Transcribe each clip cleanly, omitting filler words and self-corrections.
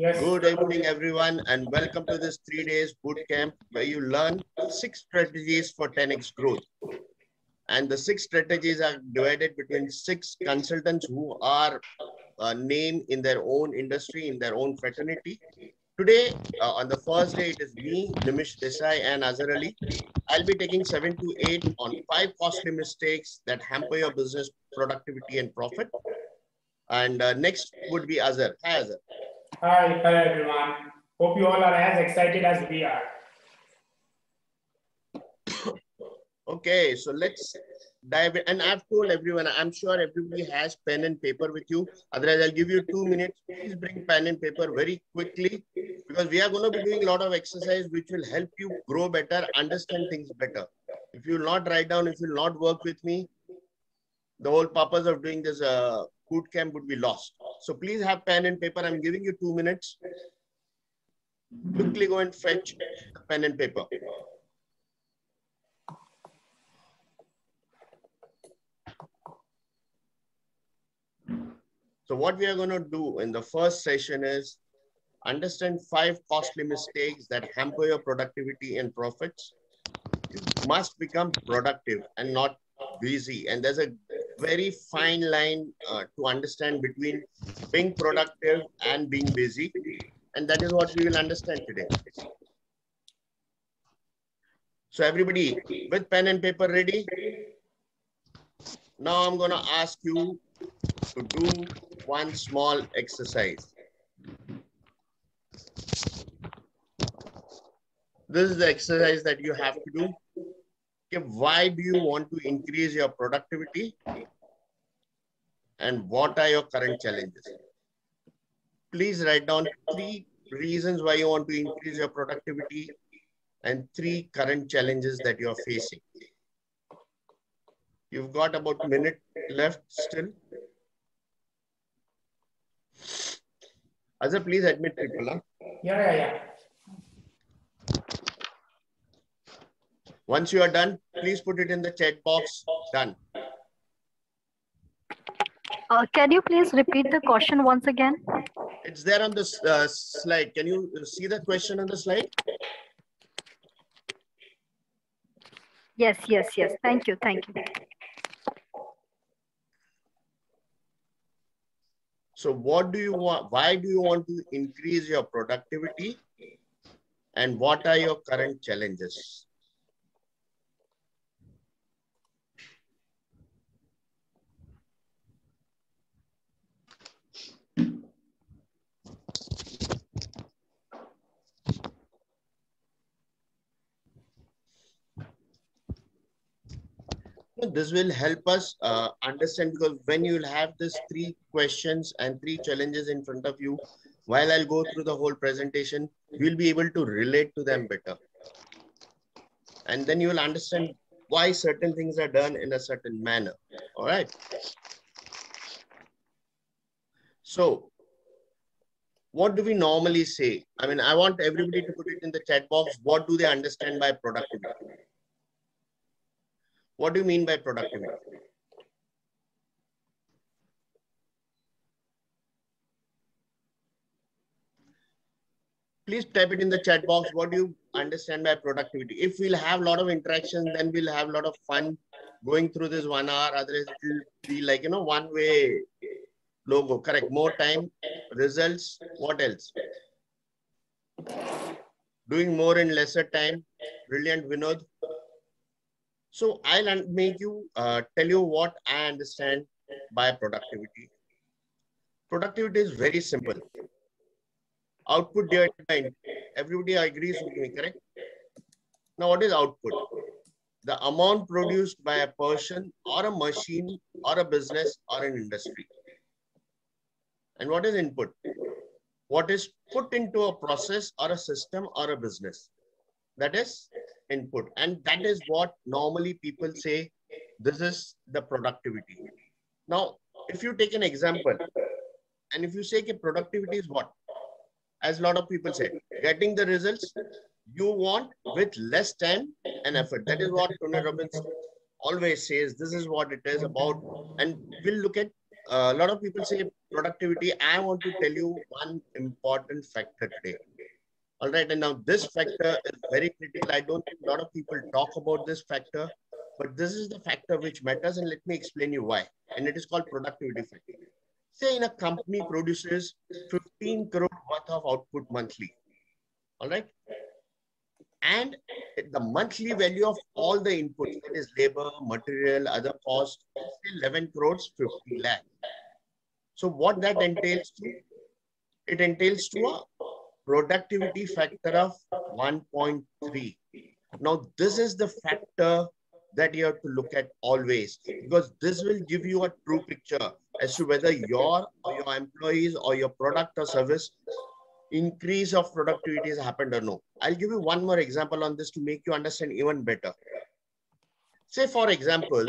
Yes. Good evening, everyone, and welcome to this 3 days boot camp where you learn 6 strategies for 10x growth. And the 6 strategies are divided between 6 consultants who are named in their own industry, in their own fraternity. Today, on the first day, it is me, Nimish Desai, and Azhar Ali. I'll be taking 7 to 8 on 5 costly mistakes that hamper your business productivity and profit. And next would be Azhar. Hi, Azhar. Hi everyone. Hope you all are as excited as we are. Okay, so let's dive in. And I've told everyone, I'm sure everybody has pen and paper with you. Otherwise, I'll give you 2 minutes. Please bring pen and paper very quickly because we are going to be doing a lot of exercise which will help you grow better, understand things better. If you will not write down, if you will not work with me, the whole purpose of doing this boot camp would be lost. So please have pen and paper. I'm giving you 2 minutes. Quickly go and fetch pen and paper. So what we are going to do in the first session is understand 5 costly mistakes that hamper your productivity and profits. You must become productive and not busy. And there's a very fine line to understand between being productive and being busy. And that is what we will understand today. So everybody with pen and paper ready? Now I'm going to ask you to do one small exercise. This is the exercise that you have to do. Okay, why do you want to increase your productivity and what are your current challenges? Please write down 3 reasons why you want to increase your productivity and 3 current challenges that you're facing. You've got about a minute left still. Azhar, please admit people. Huh? Yeah. Once you are done, please put it in the chat box. Done. Can you please repeat the question once again? It's there on this slide. Can you see the question on the slide? Yes. Thank you. So what do you want? Why do you want to increase your productivity? And what are your current challenges? This will help us understand, because when you'll have these 3 questions and 3 challenges in front of you, while I'll go through the whole presentation, you'll be able to relate to them better. And then you'll understand why certain things are done in a certain manner. All right. So what do we normally say? I mean, I want everybody to put it in the chat box. What do they understand by productivity? What do you mean by productivity? Please type it in the chat box. What do you understand by productivity? If we'll have a lot of interaction, then we'll have a lot of fun going through this 1 hour. Otherwise, it will be like, you know, one-way logo. Correct. More time, results. What else? Doing more in lesser time. Brilliant, Vinod. So I'll make you tell you what I understand by productivity. Productivity is very simple. Output divided by input. Everybody agrees with me, correct? Now, what is output? The amount produced by a person or a machine or a business or an industry. And what is input? What is put into a process or a system or a business. That is input. And that is what normally people say, this is the productivity. Now, if you take an example, and if you say that productivity is what? As a lot of people say, getting the results you want with less time and effort. That is what Tony Robbins always says. This is what it is about. And we'll look at a lot of people say productivity. I want to tell you one important factor today. All right. And now this factor is very critical. I don't think a lot of people talk about this factor, but this is the factor which matters. And let me explain you why. And it is called productivity factor. Say in a company produces 15 crore worth of output monthly. All right. And the monthly value of all the inputs, that is labor, material, other costs, 11 crores, 50 lakh. So what that entails to? It entails to a productivity factor of 1.3. Now, this is the factor that you have to look at always, because this will give you a true picture as to whether your or your employees or your product or service increase of productivity has happened or no. I'll give you one more example on this to make you understand even better. Say, for example,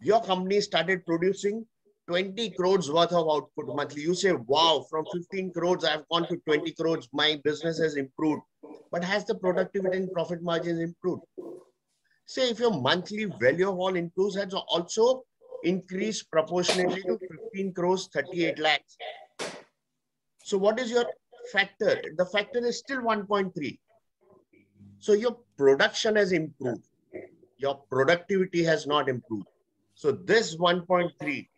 your company started producing 20 crores worth of output monthly. You say, wow, from 15 crores, I've gone to 20 crores. My business has improved. But has the productivity and profit margins improved? Say, if your monthly value of all inputs has also increased proportionately to 15 crores, 38 lakhs. So what is your factor? The factor is still 1.3. So your production has improved. Your productivity has not improved. So this 1.3,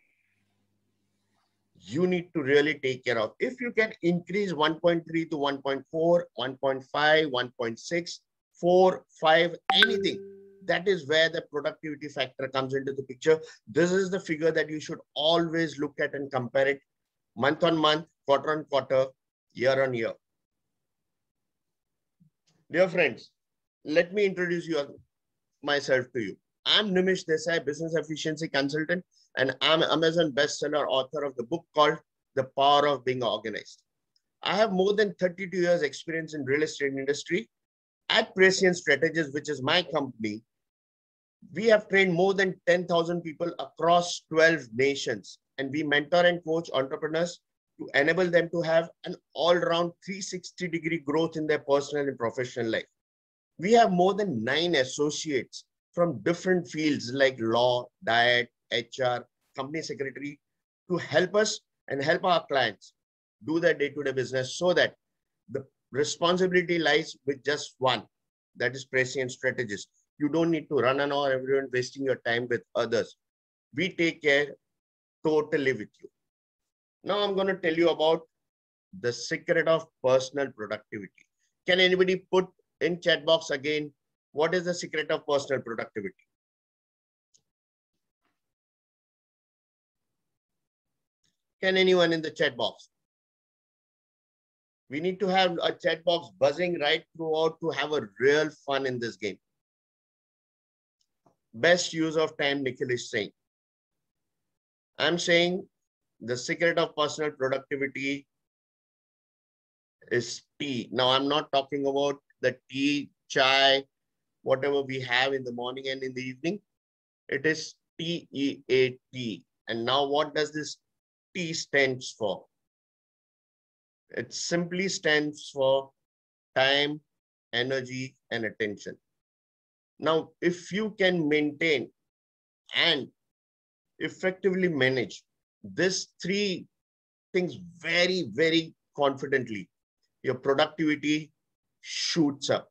you need to really take care of. If you can increase 1.3 to 1.4, 1.5, 1.6, 4, 5, anything, that is where the productivity factor comes into the picture. This is the figure that you should always look at and compare it month on month, quarter on quarter, year on year. Dear friends, let me introduce myself to you. I'm Nimish Desai, business efficiency consultant, and I'm Amazon bestseller author of the book called The Power of Being Organized. I have more than 32 years experience in real estate industry. At Prescient Strategist, which is my company, we have trained more than 10,000 people across 12 nations, and we mentor and coach entrepreneurs to enable them to have an all-round 360-degree growth in their personal and professional life. We have more than 9 associates from different fields like law, diet, HR, company secretary to help us and help our clients do their day-to-day business so that the responsibility lies with just one, that is Prescient Strategist. You don't need to run an hour, everyone wasting your time with others. We take care totally with you. Now I'm going to tell you about the secret of personal productivity. Can anybody put in chat box again, what is the secret of personal productivity? Can anyone in the chat box? We need to have a chat box buzzing right throughout to have a real fun in this game. Best use of time, Nikhil is saying. I'm saying the secret of personal productivity is tea. Now, I'm not talking about the tea, chai, whatever we have in the morning and in the evening. It is T-E-A-T. And now what does this T stands for? It simply stands for time, energy, and attention. Now, if you can maintain and effectively manage these 3 things very, very confidently, your productivity shoots up.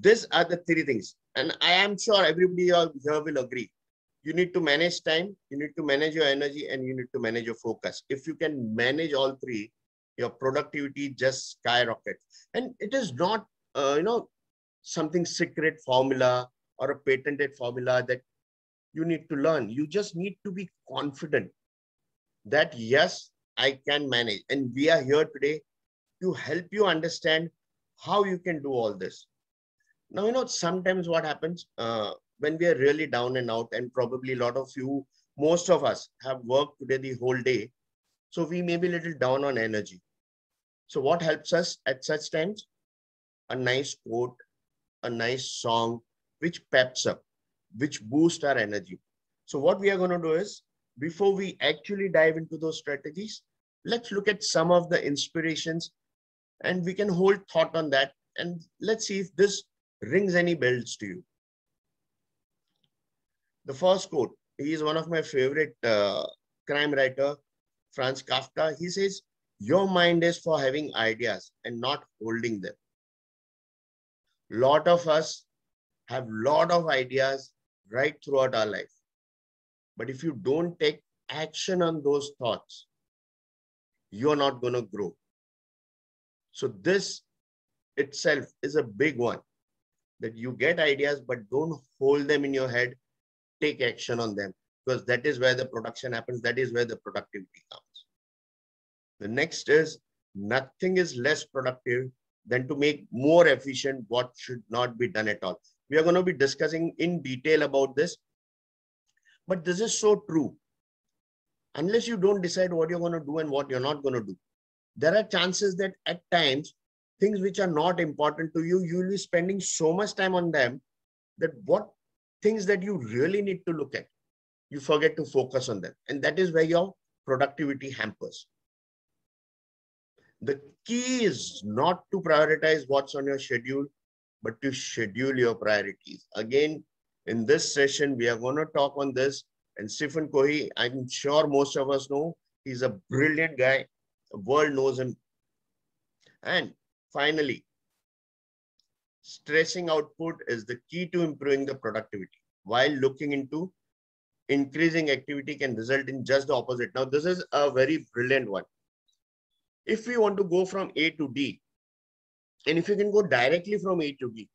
These are the 3 things. And I am sure everybody here will agree. You need to manage time, you need to manage your energy, and you need to manage your focus. If you can manage all 3, your productivity just skyrockets. And it is not, something secret formula or a patented formula that you need to learn. You just need to be confident that, yes, I can manage. And we are here today to help you understand how you can do all this. Now, sometimes what happens when we are really down and out, and probably a lot of you, most of us have worked today the whole day. So we may be a little down on energy. So what helps us at such times? A nice quote, a nice song, which peps up, which boosts our energy. So what we are going to do is, before we actually dive into those strategies, let's look at some of the inspirations and we can hold thought on that. And let's see if this rings any bells to you. The first quote, he is one of my favorite crime writer, Franz Kafka, he says, your mind is for having ideas and not holding them. Lot of us have lot of ideas right throughout our life. But if you don't take action on those thoughts, you're not going to grow. So this itself is a big one, that you get ideas, but don't hold them in your head. Take action on them, because that is where the production happens. That is where the productivity comes. The next is, nothing is less productive than to make more efficient what should not be done at all. We are going to be discussing in detail about this, but this is so true. Unless you don't decide what you're going to do and what you're not going to do, there are chances that at times, things which are not important to you, you will be spending so much time on them that what things that you really need to look at, you forget to focus on them. And that is where your productivity hampers. The key is not to prioritize what's on your schedule, but to schedule your priorities. Again, in this session, we are going to talk on this. And Stephen Covey, I'm sure most of us know, he's a brilliant guy. The world knows him. And finally, stressing output is the key to improving the productivity, while looking into increasing activity can result in just the opposite. Now, this is a very brilliant one. If we want to go from A to D, and if you can go directly from A to B,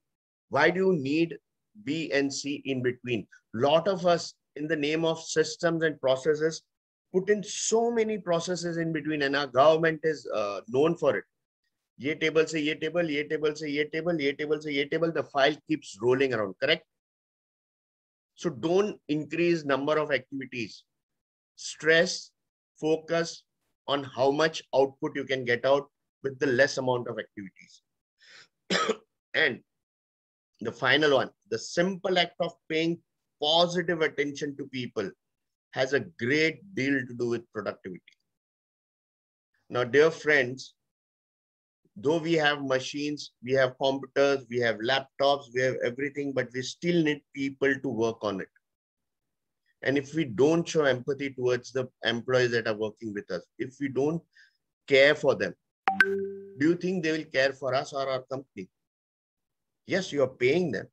why do you need B and C in between? A lot of us, in the name of systems and processes, put in so many processes in between, and our government is known for it. Ye table se ye table, ye table se ye table, ye table se ye table, the file keeps rolling around, correct? So don't increase number of activities. Stress, focus on how much output you can get out with the less amount of activities. And the final one, the simple act of paying positive attention to people has a great deal to do with productivity. Now, dear friends, though we have machines, we have computers, we have laptops, we have everything, but we still need people to work on it. And if we don't show empathy towards the employees that are working with us, if we don't care for them, do you think they will care for us or our company? Yes, you are paying them,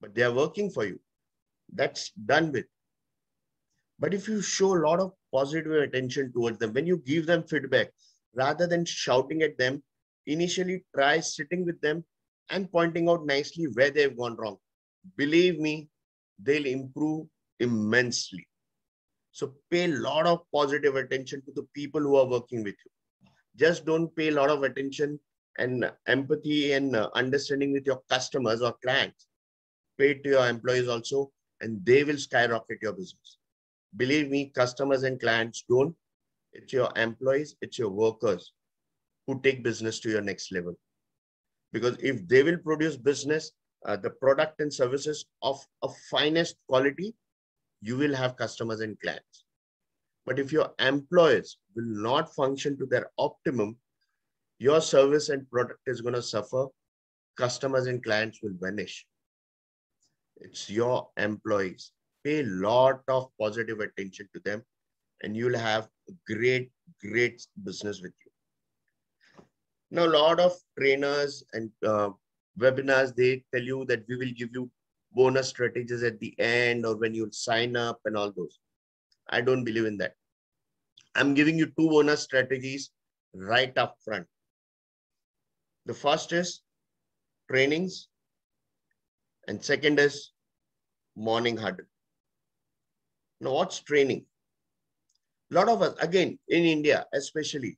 but they are working for you. That's done with. But if you show a lot of positive attention towards them, when you give them feedback, rather than shouting at them, initially try sitting with them and pointing out nicely where they've gone wrong. Believe me, they'll improve immensely. So pay a lot of positive attention to the people who are working with you. Just don't pay a lot of attention and empathy and understanding with your customers or clients. Pay to your employees also, and they will skyrocket your business. Believe me, customers and clients don't. It's your employees, it's your workers who take business to your next level. Because if they will produce business, the product and services of a finest quality, you will have customers and clients. But if your employees will not function to their optimum, your service and product is going to suffer. Customers and clients will vanish. It's your employees. Pay a lot of positive attention to them, and you'll have great, great business with you. Now, a lot of trainers and webinars, they tell you that we will give you bonus strategies at the end or when you'll sign up and all those. I don't believe in that. I'm giving you two bonus strategies right up front. The first is trainings, and second is morning huddle. Now, what's training? A lot of us, again, in India, especially,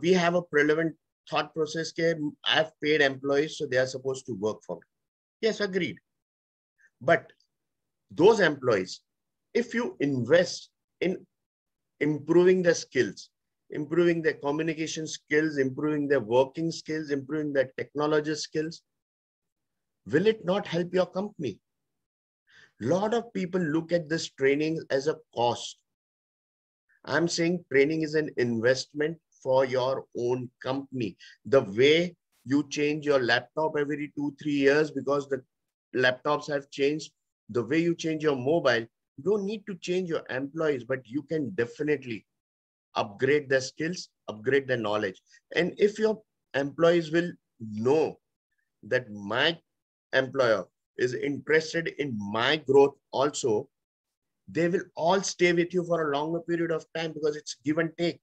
we have a prevalent thought process that I have paid employees, so they are supposed to work for me. Yes, agreed. But those employees, if you invest in improving their skills, improving their communication skills, improving their working skills, improving their technology skills, will it not help your company? A lot of people look at this training as a cost. I'm saying training is an investment for your own company. The way you change your laptop every 2-3 years because the laptops have changed, the way you change your mobile, You don't need to change your employees, but you can definitely upgrade their skills, upgrade their knowledge. And if your employees will know that my employer is interested in my growth also, they will all stay with you for a longer period of time because it's give and take.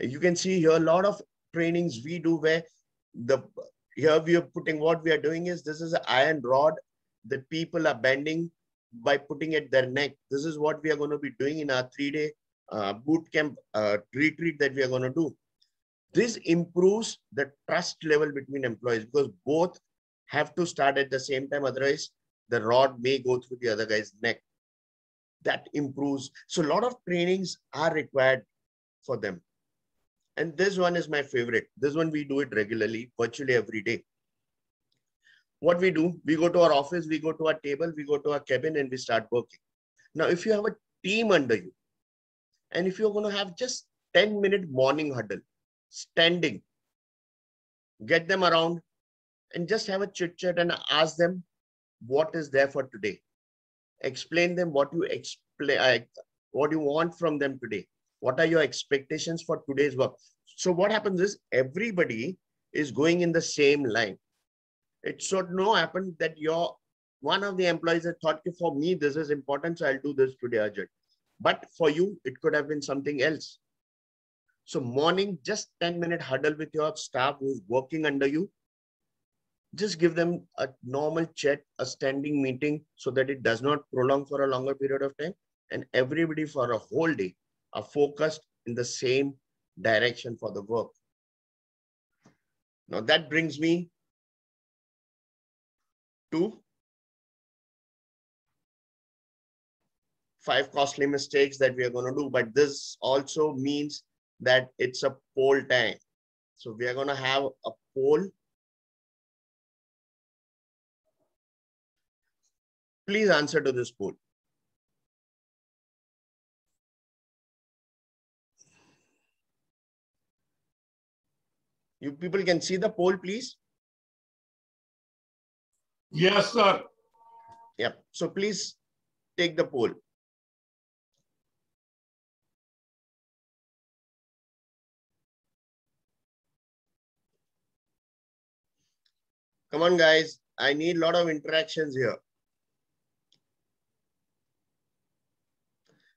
You can see here a lot of trainings we do where here we are putting, what we are doing is, this is an iron rod that people are bending by putting at their neck. This is what we are going to be doing in our 3-day boot camp retreat that we are going to do. This improves the trust level between employees because both have to start at the same time. Otherwise, the rod may go through the other guy's neck. That improves. So a lot of trainings are required for them. And this one is my favorite. This one we do it regularly, virtually every day. What we do, we go to our office, we go to our table, we go to our cabin and we start working. Now, if you have a team under you, and if you're going to have just 10-minute morning huddle, standing, get them around and just have a chit-chat and ask them what is there for today. Explain them what you want from them today. What are your expectations for today's work? So what happens is everybody is going in the same line. It should not happen that one of the employees has thought, for me, this is important, so I'll do this today, Ajit. But for you, it could have been something else. So morning, just 10-minute huddle with your staff who's working under you. Just give them a normal chat, a standing meeting, so that it does not prolong for a longer period of time. And everybody for a whole day are focused in the same direction for the work. Now that brings me to 5 costly mistakes that we are going to do. But this also means that it's a poll time. So we are going to have a poll. Please answer to this poll. You people can see the poll, please? Yes, sir. Yeah. So please take the poll. Come on, guys. I need a lot of interactions here.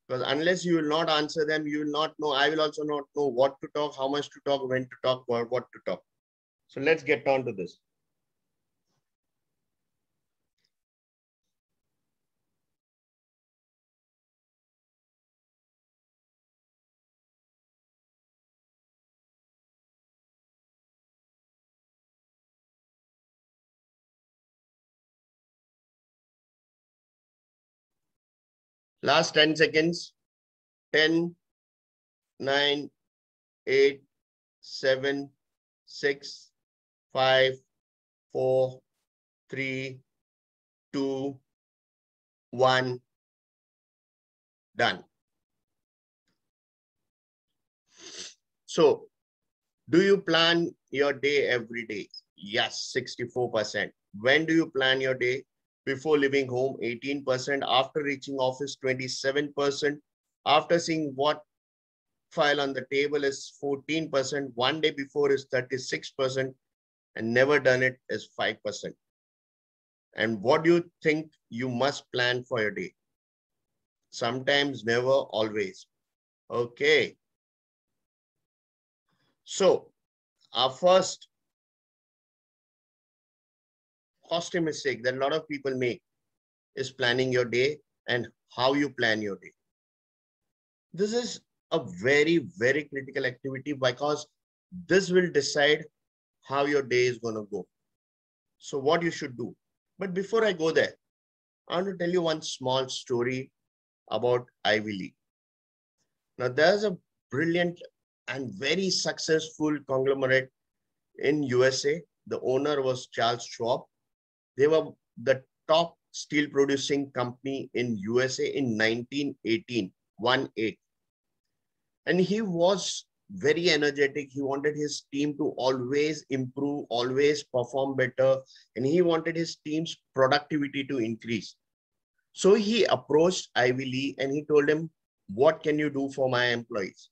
Because unless you will not answer them, you will not know. I will also not know what to talk, how much to talk, when to talk, or what to talk. So let's get on to this. Last 10 seconds, 10, 9, 8, 7, 6, 5, 4, 3, 2, 1, done. So, do you plan your day every day? Yes, 64%. When do you plan your day? Before leaving home, 18%. After reaching office, 27%. After seeing what file on the table is 14%. One day before is 36%. And never done it is 5%. And what do you think you must plan for your day? Sometimes, never, always. Okay. So, our first costly mistake that a lot of people make is planning your day and how you plan your day. This is a very, very critical activity because this will decide how your day is going to go. So what you should do. But before I go there, I want to tell you one small story about Ivy Lee. Now there's a brilliant and very successful conglomerate in USA. The owner was Charles Schwab. They were the top steel producing company in USA in 1918, 1-8. And he was very energetic. He wanted his team to always improve, always perform better. And he wanted his team's productivity to increase. So he approached Ivy Lee and he told him, what can you do for my employees?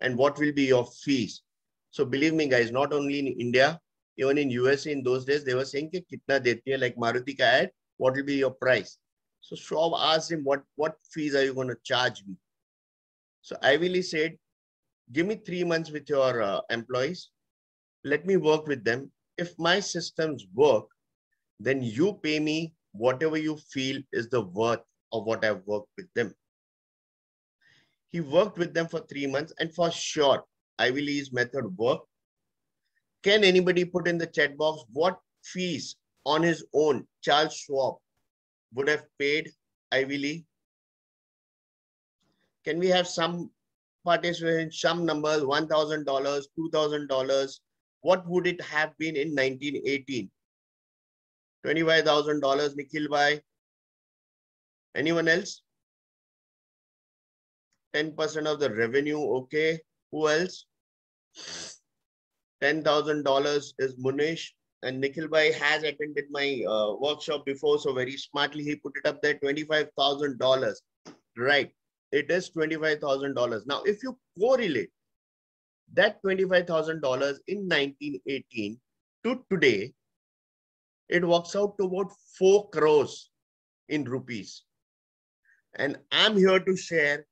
And what will be your fees? So believe me, guys, not only in India, even in USA in those days, they were saying, Ki, kitna dete hai, like Maruti ka ad, what will be your price? So Schwab asked him, what fees are you going to charge me? So Ivy Lee said, give me 3 months with your employees. Let me work with them. If my systems work, then you pay me whatever you feel is the worth of what I've worked with them. He worked with them for 3 months, and for sure, Ivy Lee's method worked. Can anybody put in the chat box what fees on his own Charles Schwab would have paid Ivy Lee? Can we have some participation, some numbers, $1,000, $2,000? What would it have been in 1918? $25,000, Nikhil bhai. Anyone else? 10% of the revenue, okay. Who else? $10,000 is Munish. And Nikhil bhai has attended my workshop before, so very smartly he put it up there, $25,000. Right. It is $25,000. Now, if you correlate that $25,000 in 1918 to today, it works out to about 4 crores in rupees. And I'm here to share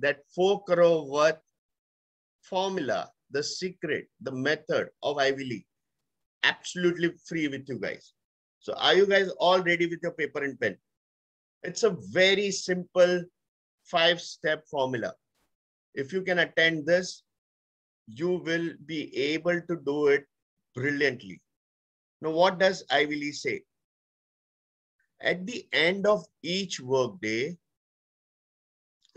that 4 crore worth formula, the secret, the method of Ivy Lee, absolutely free with you guys. So are you guys all ready with your paper and pen? It's a very simple 5-step formula. If you can attend this, you will be able to do it brilliantly. Now, what does Ivy Lee say? At the end of each workday,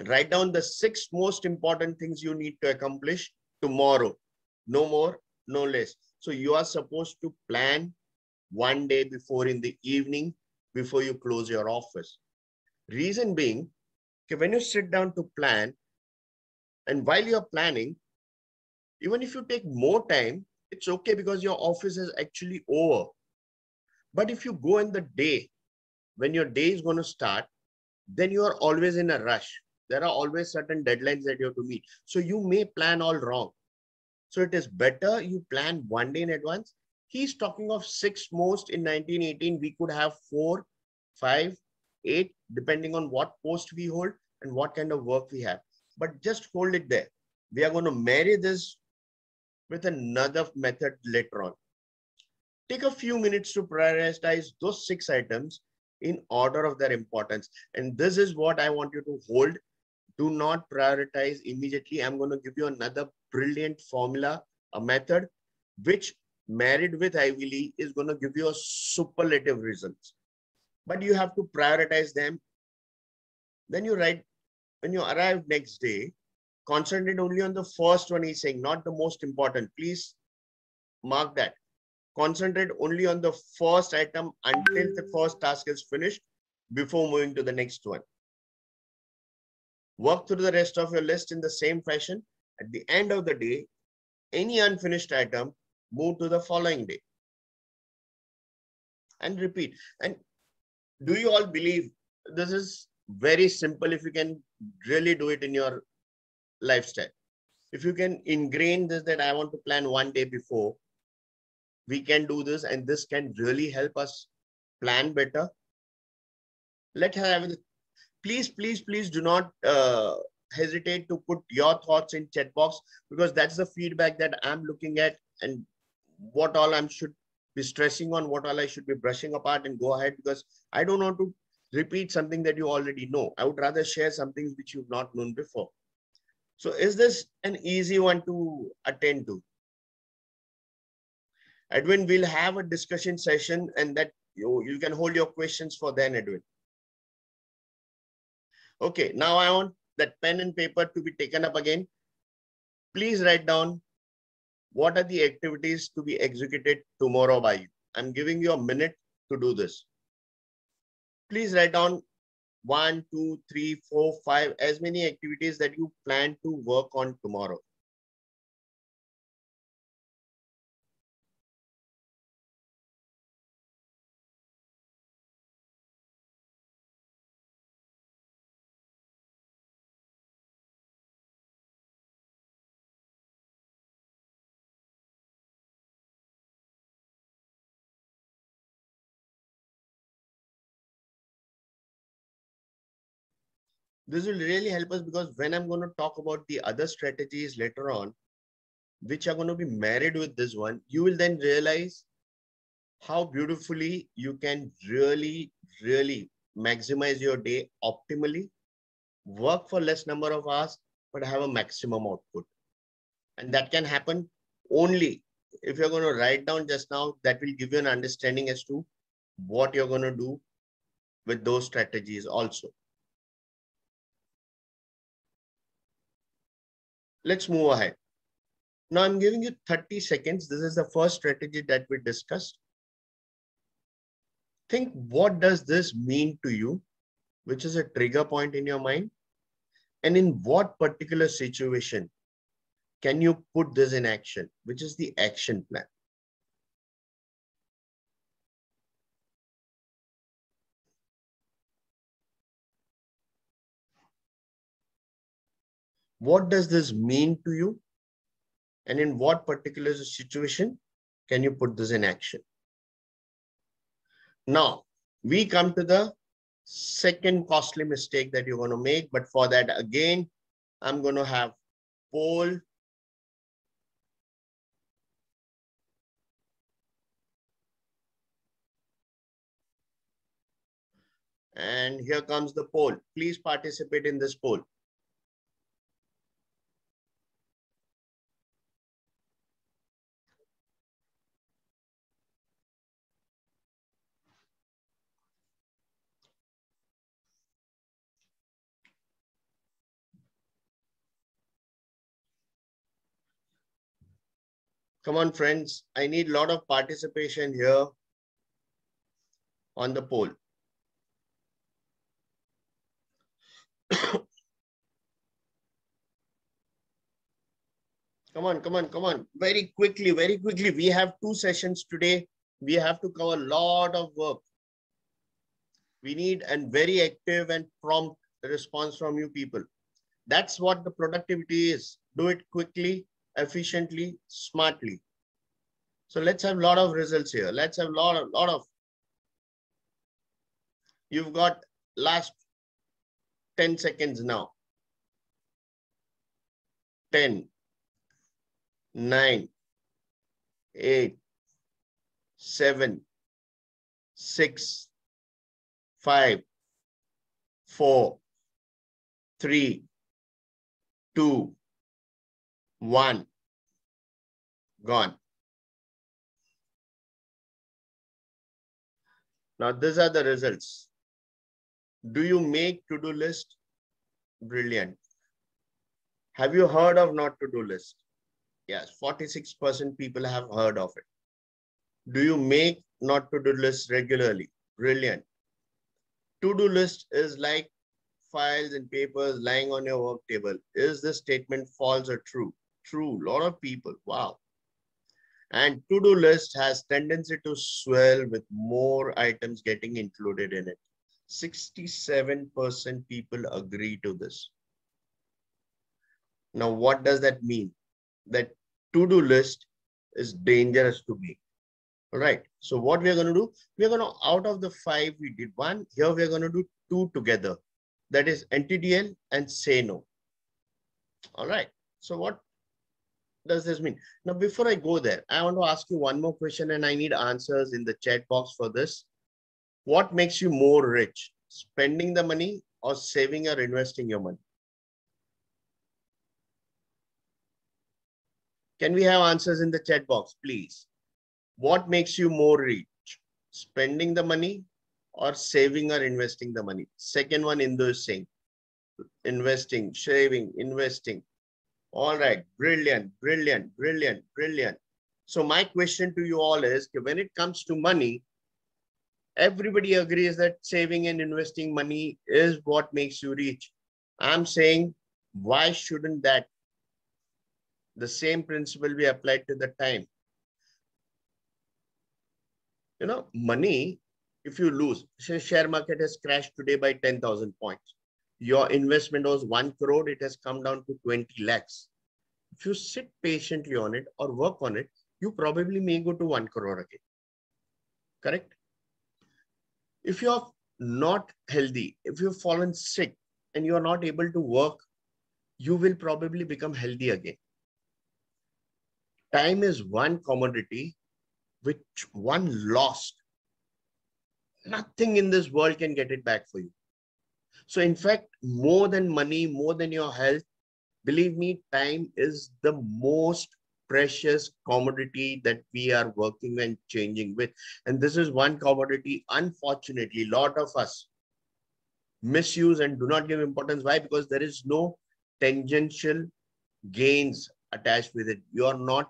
write down the 6 most important things you need to accomplish tomorrow. No more, no less. So you are supposed to plan one day before in the evening, before you close your office. Reason being, okay, when you sit down to plan, and while you're planning, even if you take more time, it's okay because your office is actually over. But if you go in the day, when your day is going to start, then you are always in a rush. There are always certain deadlines that you have to meet. So you may plan all wrong. So it is better you plan one day in advance. He's talking of 6 most in 1918. We could have 4, 5, 8, depending on what post we hold and what kind of work we have. But just hold it there. We are going to marry this with another method later on. Take a few minutes to prioritize those 6 items in order of their importance. And this is what I want you to hold. Do not prioritize immediately. I'm going to give you another brilliant formula, a method, which married with Ivy Lee is going to give you a superlative results. But you have to prioritize them. Then you write, when you arrive next day, concentrate only on the first one he's saying, not the most important. Please mark that. Concentrate only on the first item until the first task is finished before moving to the next one. Work through the rest of your list in the same fashion. At the end of the day, any unfinished item, move to the following day. And repeat. And do you all believe this is very simple if you can really do it in your lifestyle? If you can ingrain this, that I want to plan one day before, we can do this, and this can really help us plan better. Let her have it. Please, please, please do not hesitate to put your thoughts in chat box, because that's the feedback that I'm looking at and what all I should be stressing on, what all I should be brushing apart, and go ahead, because I don't want to repeat something that you already know. I would rather share something which you've not known before. So is this an easy one to attend to? Edwin, we'll have a discussion session, and that you can hold your questions for then, Edwin. Okay, now I want that pen and paper to be taken up again. Please write down what are the activities to be executed tomorrow by you. I'm giving you a minute to do this. Please write down 1, 2, 3, 4, 5, as many activities that you plan to work on tomorrow. This will really help us, because when I'm going to talk about the other strategies later on, which are going to be married with this one, you will then realize how beautifully you can really, really maximize your day optimally, work for less number of hours, but have a maximum output. And that can happen only if you're going to write down just now. That will give you an understanding as to what you're going to do with those strategies also. Let's move ahead. Now I'm giving you 30 seconds. This is the first strategy that we discussed. Think, what does this mean to you? Which is a trigger point in your mind? And in what particular situation can you put this in action? Which is the action plan. What does this mean to you? And in what particular situation can you put this in action? Now, we come to the second costly mistake that you're going to make. But for that, again, I'm going to have poll. And here comes the poll. Please participate in this poll. Come on, friends. I need a lot of participation here on the poll. Come on, come on, come on. Very quickly, very quickly. We have 2 sessions today. We have to cover a lot of work. We need a very active and prompt response from you people. That's what the productivity is. Do it quickly, efficiently, smartly. So let's have a lot of results here. Let's have a lot of. You've got last 10 seconds now. 10, 9, 8, 7, 6, 5, 4, 3, 2, 1. Gone. Now, these are the results. Do you make to-do list? Brilliant. Have you heard of not to-do list? Yes, 46% people have heard of it. Do you make not to-do list regularly? Brilliant. To-do list is like files and papers lying on your work table. Is this statement false or true? True, a lot of people, wow. And to-do list has tendency to swell with more items getting included in it. 67% people agree to this. Now, what does that mean? That to-do list is dangerous to me. All right, so what we're going to do, we're going to, out of the 5, we did 1. Here, we're going to do 2 together. That is NTDL and say no. All right, so what does this mean? Now, before I go there, I want to ask you one more question, and I need answers in the chat box for this. What makes you more rich? Spending the money or saving or investing your money? Can we have answers in the chat box, please? What makes you more rich? Spending the money or saving or investing the money? Second one, Indu is saying investing, saving, investing. All right, brilliant, brilliant, brilliant, brilliant. So my question to you all is, when it comes to money, everybody agrees that saving and investing money is what makes you rich. I'm saying, why shouldn't that? The same principle be applied to the time. You know, money, if you lose, say share market has crashed today by 10,000 points. Your investment was 1 crore, it has come down to 20 lakhs. If you sit patiently on it or work on it, you probably may go to 1 crore again. Correct? If you're not healthy, if you've fallen sick, and you are not able to work, you will probably become healthy again. Time is one commodity which one lost. Nothing in this world can get it back for you. So in fact, more than money, more than your health, believe me, time is the most precious commodity that we are working and changing with. And this is one commodity, unfortunately, a lot of us misuse and do not give importance. Why? Because there is no tangential gains attached with it. You are not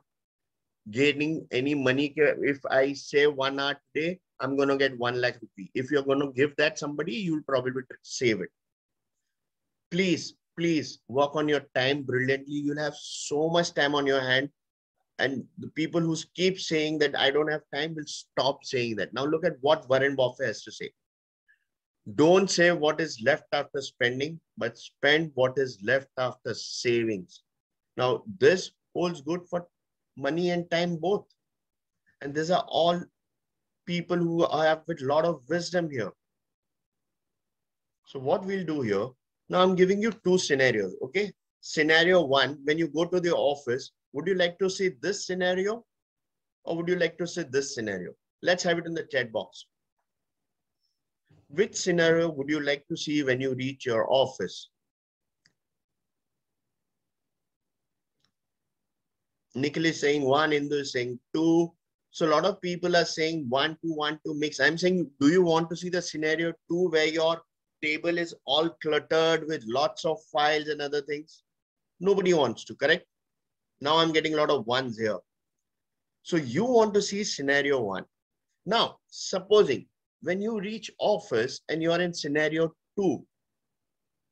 gaining any money. If I say 1 hour today, I'm going to get 1 lakh rupee. If you're going to give that somebody, you'll probably save it. Please, please work on your time brilliantly. You'll have so much time on your hand. And the people who keep saying that I don't have time will stop saying that. Now look at what Warren Buffett has to say. Don't save what is left after spending, but spend what is left after savings. Now this holds good for money and time both. And these are all people who have a lot of wisdom here. So what we'll do here, now I'm giving you two scenarios, okay? Scenario one, when you go to the office, would you like to see this scenario or would you like to see this scenario? Let's have it in the chat box. Which scenario would you like to see when you reach your office? Nikhil is saying one, Indu is saying two. So a lot of people are saying one, two mix. I'm saying, do you want to see the scenario two where your table is all cluttered with lots of files and other things? Nobody wants to, correct? Now I'm getting a lot of ones here. So you want to see scenario one. Now, supposing when you reach office and you're in scenario two,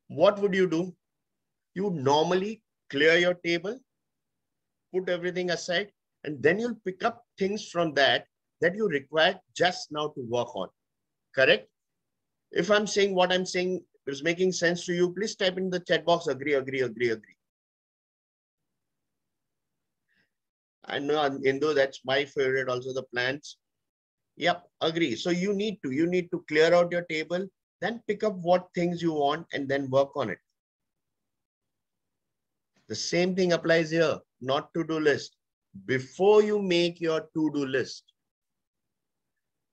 what would you do? You normally clear your table, put everything aside, and then you'll pick up things from that you require just now to work on, correct? If I'm saying what I'm saying is making sense to you, please type in the chat box, agree. I know, Indu, that's my favorite also, the plants. Yep, agree. So you need to clear out your table, then pick up what things you want and then work on it. The same thing applies here, not to-do list. Before you make your to-do list,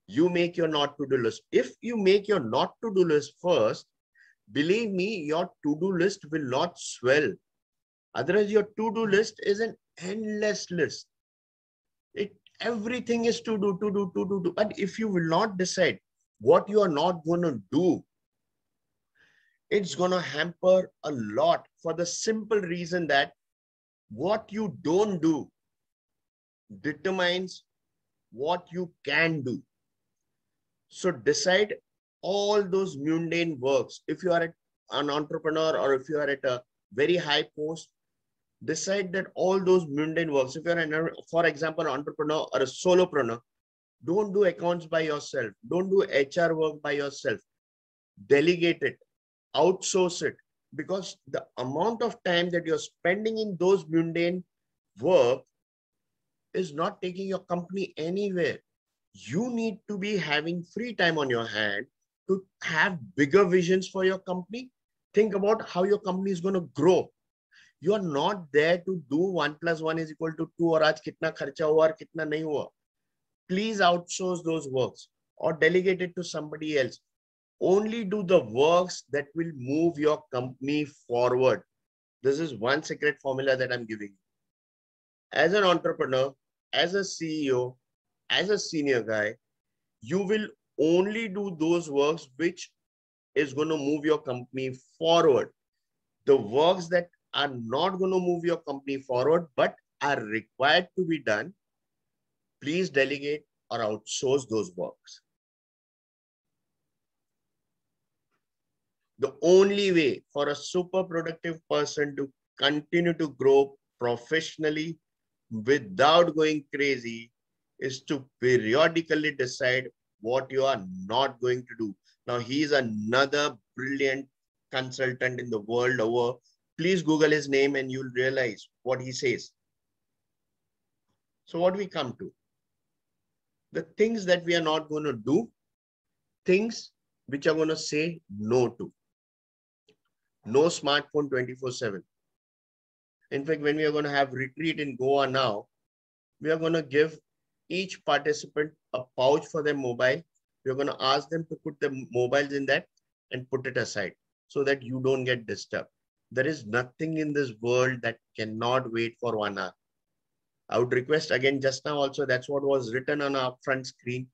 you make your not to-do list. If you make your not to-do list first, believe me, your to-do list will not swell. Otherwise, your to-do list is an endless list. Everything is to do. But if you will not decide what you are not going to do, it's going to hamper a lot for the simple reason that what you don't do determines what you can do. So decide all those mundane works. If you are an entrepreneur or if you are at a very high post, decide that all those mundane works. If you're, for example, an entrepreneur or a solopreneur, don't do accounts by yourself. Don't do HR work by yourself. Delegate it. Outsource it. Because the amount of time that you're spending in those mundane work is not taking your company anywhere. You need to be having free time on your hand to have bigger visions for your company. Think about how your company is going to grow. You are not there to do 1 + 1 = 2 or aaj kitna kharcha hua aur kitna nahi hua. Please outsource those works or delegate it to somebody else. Only do the works that will move your company forward. This is one secret formula that I'm giving. As an entrepreneur, as a CEO, as a senior guy, you will only do those works which is going to move your company forward. The works that are not going to move your company forward but are required to be done, please delegate or outsource those works. The only way for a super productive person to continue to grow professionally without going crazy is to periodically decide what you are not going to do. Now, he is another brilliant consultant in the world over. Please Google his name and you'll realize what he says. So what we come to, the things that we are not going to do, things which are going to say no to. No smartphone 24/7. In fact, when we are going to have retreat in Goa now, we are going to give each participant a pouch for their mobile. We're going to ask them to put their mobiles in that and put it aside so that you don't get disturbed. There is nothing in this world that cannot wait for 1 hour. I would request again just now also, that's what was written on our front screen.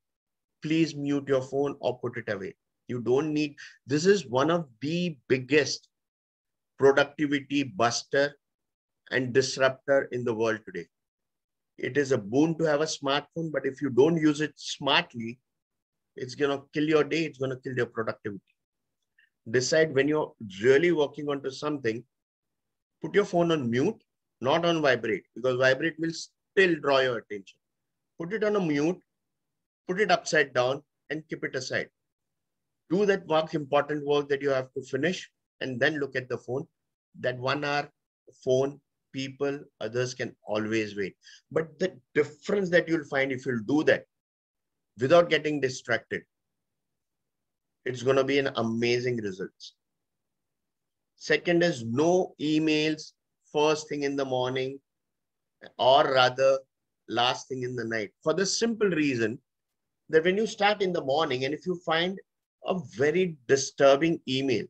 Please mute your phone or put it away. You don't need, this is one of the biggest productivity buster and disruptor in the world today. It is a boon to have a smartphone, but if you don't use it smartly, it's going to kill your day. It's going to kill your productivity. Decide when you're really working onto something, put your phone on mute, not on vibrate, because vibrate will still draw your attention. Put it on a mute, put it upside down and keep it aside. Do that work, important work that you have to finish, and then look at the phone. That 1 hour, phone, people, others can always wait. But the difference that you'll find if you'll do that without getting distracted, it's going to be an amazing results. Second is no emails first thing in the morning, or rather last thing in the night, for the simple reason that when you start in the morning and if you find a very disturbing email,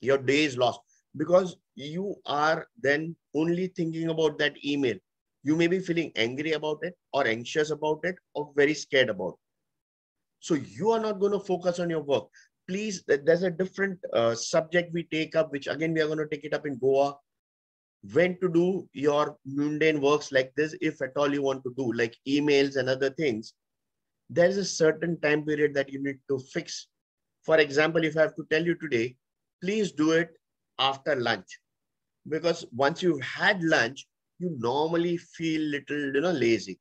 your day is lost because you are then only thinking about that email. You may be feeling angry about it or anxious about it or very scared about it. So you are not going to focus on your work. Please, there's a different subject we take up, which again, we are going to take it up in Goa. When to do your mundane works like this, if at all you want to do, like emails and other things. There's a certain time period that you need to fix. For example, if I have to tell you today, please do it after lunch. Because once you've had lunch, you normally feel little, lazy.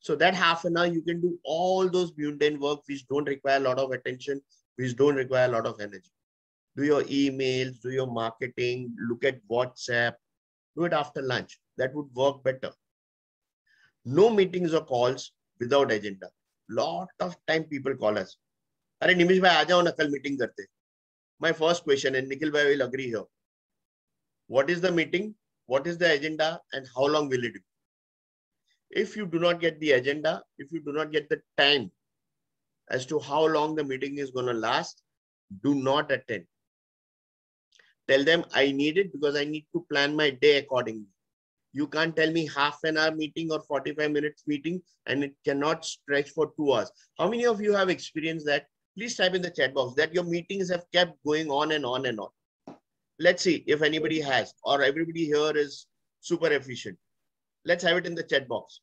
So that half an hour, you can do all those mundane work, which don't require a lot of attention, which don't require a lot of energy. Do your emails, do your marketing, look at WhatsApp, do it after lunch. That would work better. No meetings or calls without agenda. Lot of time people call us. Arey Nimish bhai, aa jao na, kal meeting karte. My first question, and Nikhil bhai will agree here. What is the meeting? What is the agenda? And how long will it be? If you do not get the agenda, if you do not get the time as to how long the meeting is going to last, do not attend. Tell them I need it because I need to plan my day accordingly. You can't tell me half an hour meeting or 45 minutes meeting and it cannot stretch for 2 hours. How many of you have experienced that? Please type in the chat box that your meetings have kept going on and on and on. Let's see if anybody has, or everybody here is super efficient. Let's have it in the chat box.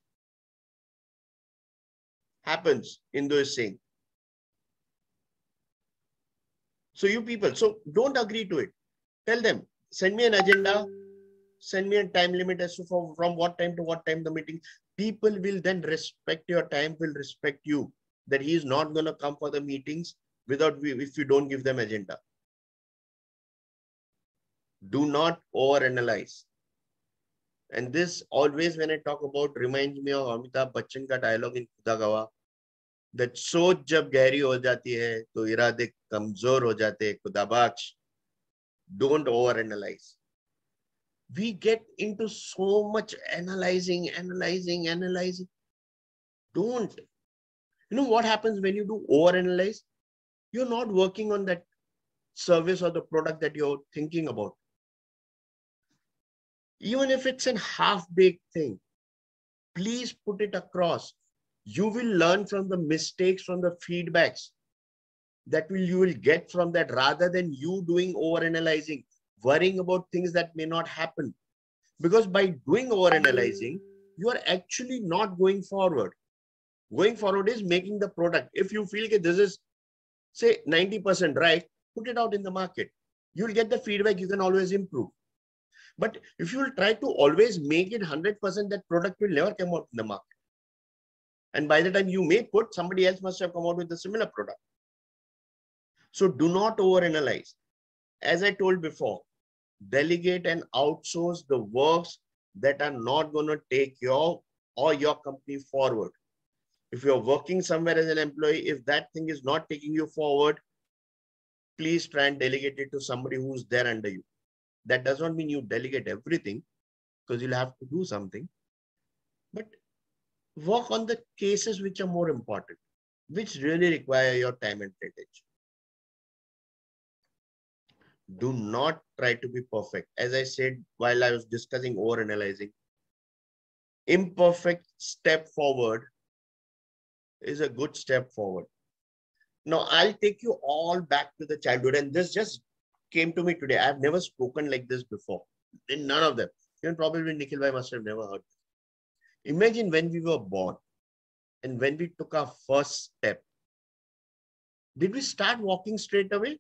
Happens, Indo is saying. So you people, so don't agree to it. Tell them, send me an agenda, send me a time limit as to from what time to what time the meeting. People will then respect your time, will respect you, that he is not going to come for the meetings without, if you don't give them agenda. Do not overanalyze. And this always, when I talk about, reminds me of Amitabh Bachchan ka dialogue in Kudagawa, that soch jab gehri ho jati hai, to irade kamzor ho jate hai, Kudabaksh. Don't overanalyze. We get into so much analyzing. Don't. You know what happens when you do overanalyze? You're not working on that service or the product that you're thinking about. Even if it's a half-baked thing, please put it across. You will learn from the mistakes, from the feedbacks that you will get from that, rather than you doing overanalyzing, worrying about things that may not happen. Because by doing overanalyzing, you are actually not going forward. Going forward is making the product. If you feel that this is, say, 90% right, put it out in the market. You'll get the feedback. You can always improve. But if you will try to always make it 100%, that product will never come out in the market. And by the time you may put, somebody else must have come out with a similar product. So do not overanalyze. As I told before, delegate and outsource the works that are not going to take your or your company forward. If you're working somewhere as an employee, if that thing is not taking you forward, please try and delegate it to somebody who's there under you. That does not mean you delegate everything, because you'll have to do something. But work on the cases which are more important, which really require your time and attention. Do not try to be perfect. As I said, while I was discussing overanalyzing, imperfect step forward is a good step forward. Now, I'll take you all back to the childhood. And this just came to me today. I've never spoken like this before. In none of them. Even probably Nikhil Bhai must have never heard. Imagine when we were born and when we took our first step. Did we start walking straight away?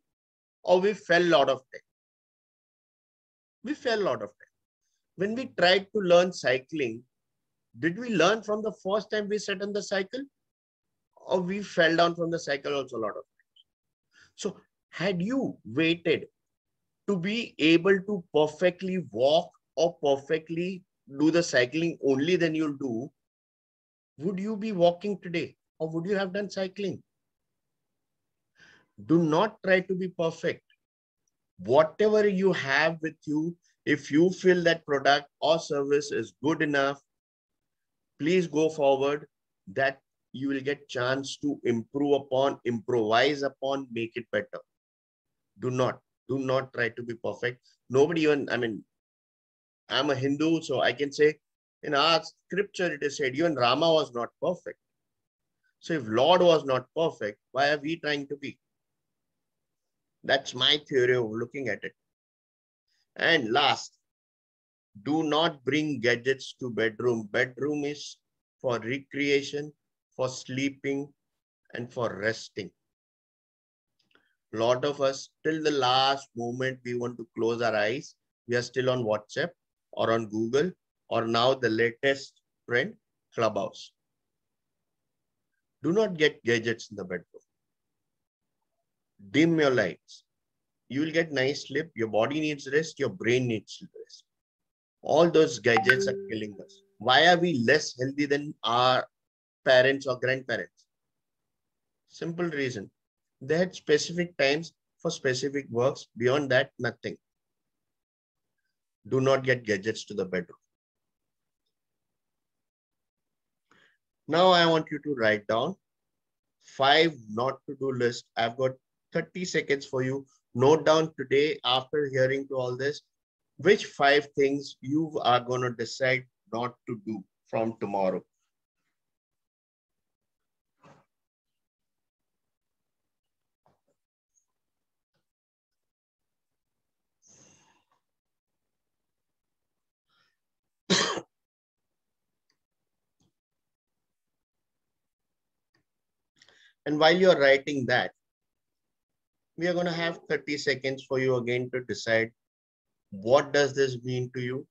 Or we fell a lot of time. We fell a lot of time. When we tried to learn cycling, did we learn from the first time we sat on the cycle? Or we fell down from the cycle also a lot of times. So had you waited to be able to perfectly walk or perfectly do the cycling only then you'll do, would you be walking today? Or would you have done cycling? Do not try to be perfect. Whatever you have with you, if you feel that product or service is good enough, please go forward. That you will get chance to improve upon, improvise upon, make it better. Do not try to be perfect. Nobody even, I mean, I'm a Hindu, so I can say in our scripture, it is said, even Rama was not perfect. So if Lord was not perfect, why are we trying to be? That's my theory of looking at it. And last, do not bring gadgets to bedroom. Bedroom is for recreation, for sleeping, and for resting. A lot of us, till the last moment we want to close our eyes, we are still on WhatsApp or on Google or now the latest trend, Clubhouse. Do not get gadgets in the bedroom. Dim your lights. You will get nice sleep. Your body needs rest. Your brain needs rest. All those gadgets are killing us. Why are we less healthy than our parents or grandparents? Simple reason. They had specific times for specific works. Beyond that, nothing. Do not get gadgets to the bedroom. Now I want you to write down 5 not to do list. I've got 30 seconds for you. Note down today after hearing to all this, which 5 things you are going to decide not to do from tomorrow. And while you're writing that, we are going to have 30 seconds for you again to decide what does this mean to you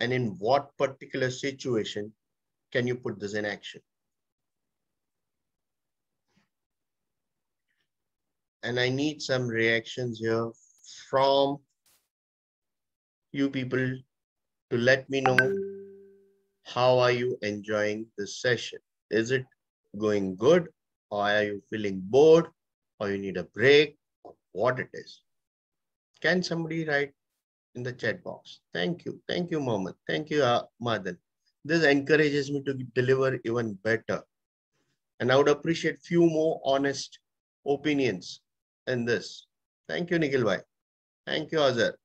and in what particular situation can you put this in action. And I need some reactions here from you people to let me know how are you enjoying this session. Is it going good or are you feeling bored? Or you need a break, or what it is. Can somebody write in the chat box? Thank you. Thank you, Mohammed. Thank you, Madan. This encourages me to deliver even better. And I would appreciate few more honest opinions in this. Thank you, Nikhil Bhai. Thank you, Azhar.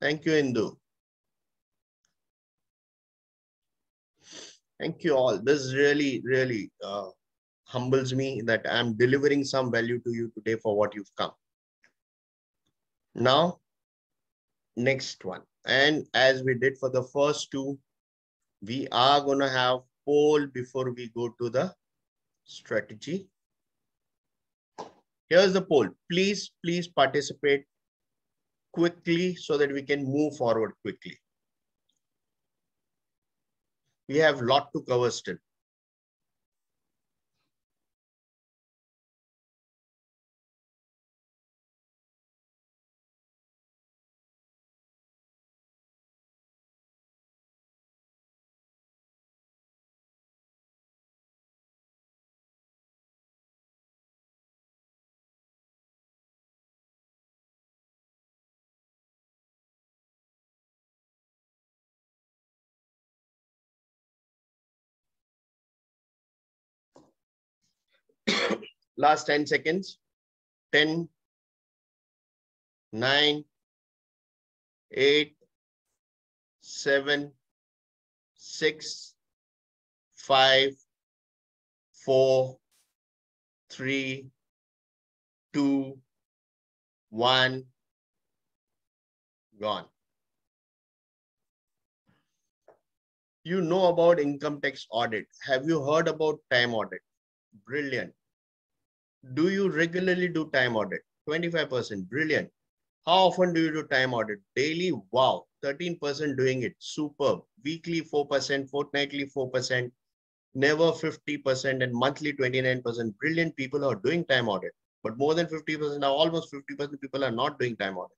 Thank you, Indu. Thank you all. This really, really humbles me that I'm delivering some value to you today for what you've come. Now, next one. And as we did for the first 2, we are going to have poll before we go to the strategy. Here's the poll. Please, please participate quickly so that we can move forward quickly. We have a lot to cover still. Last 10 seconds. 10, 9, 8, 7, 6, 5, 4, 3, 2, 1, gone. You know about income tax audit. Have you heard about time audit? Brilliant. Do you regularly do time audit? 25%. Brilliant. How often do you do time audit? Daily? Wow. 13% doing it. Superb. Weekly 4%, fortnightly 4%, never 50%, and monthly 29%. Brilliant people are doing time audit. But more than 50%, now almost 50% people are not doing time audit.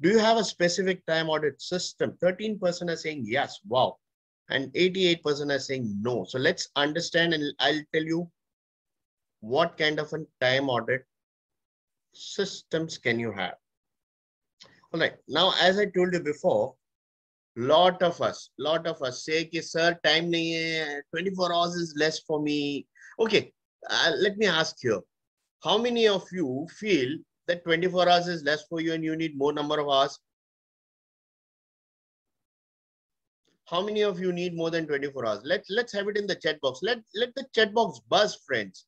Do you have a specific time audit system? 13% are saying yes. Wow. And 88% are saying no. So let's understand, and I'll tell you what kind of a time audit systems can you have. All right. Now, as I told you before, lot of us say, ki, sir, time nahi hai, 24 hours is less for me. Okay. Let me ask you, how many of you feel that 24 hours is less for you and you need more number of hours? How many of you need more than 24 hours? Let's have it in the chat box. Let the chat box buzz, friends.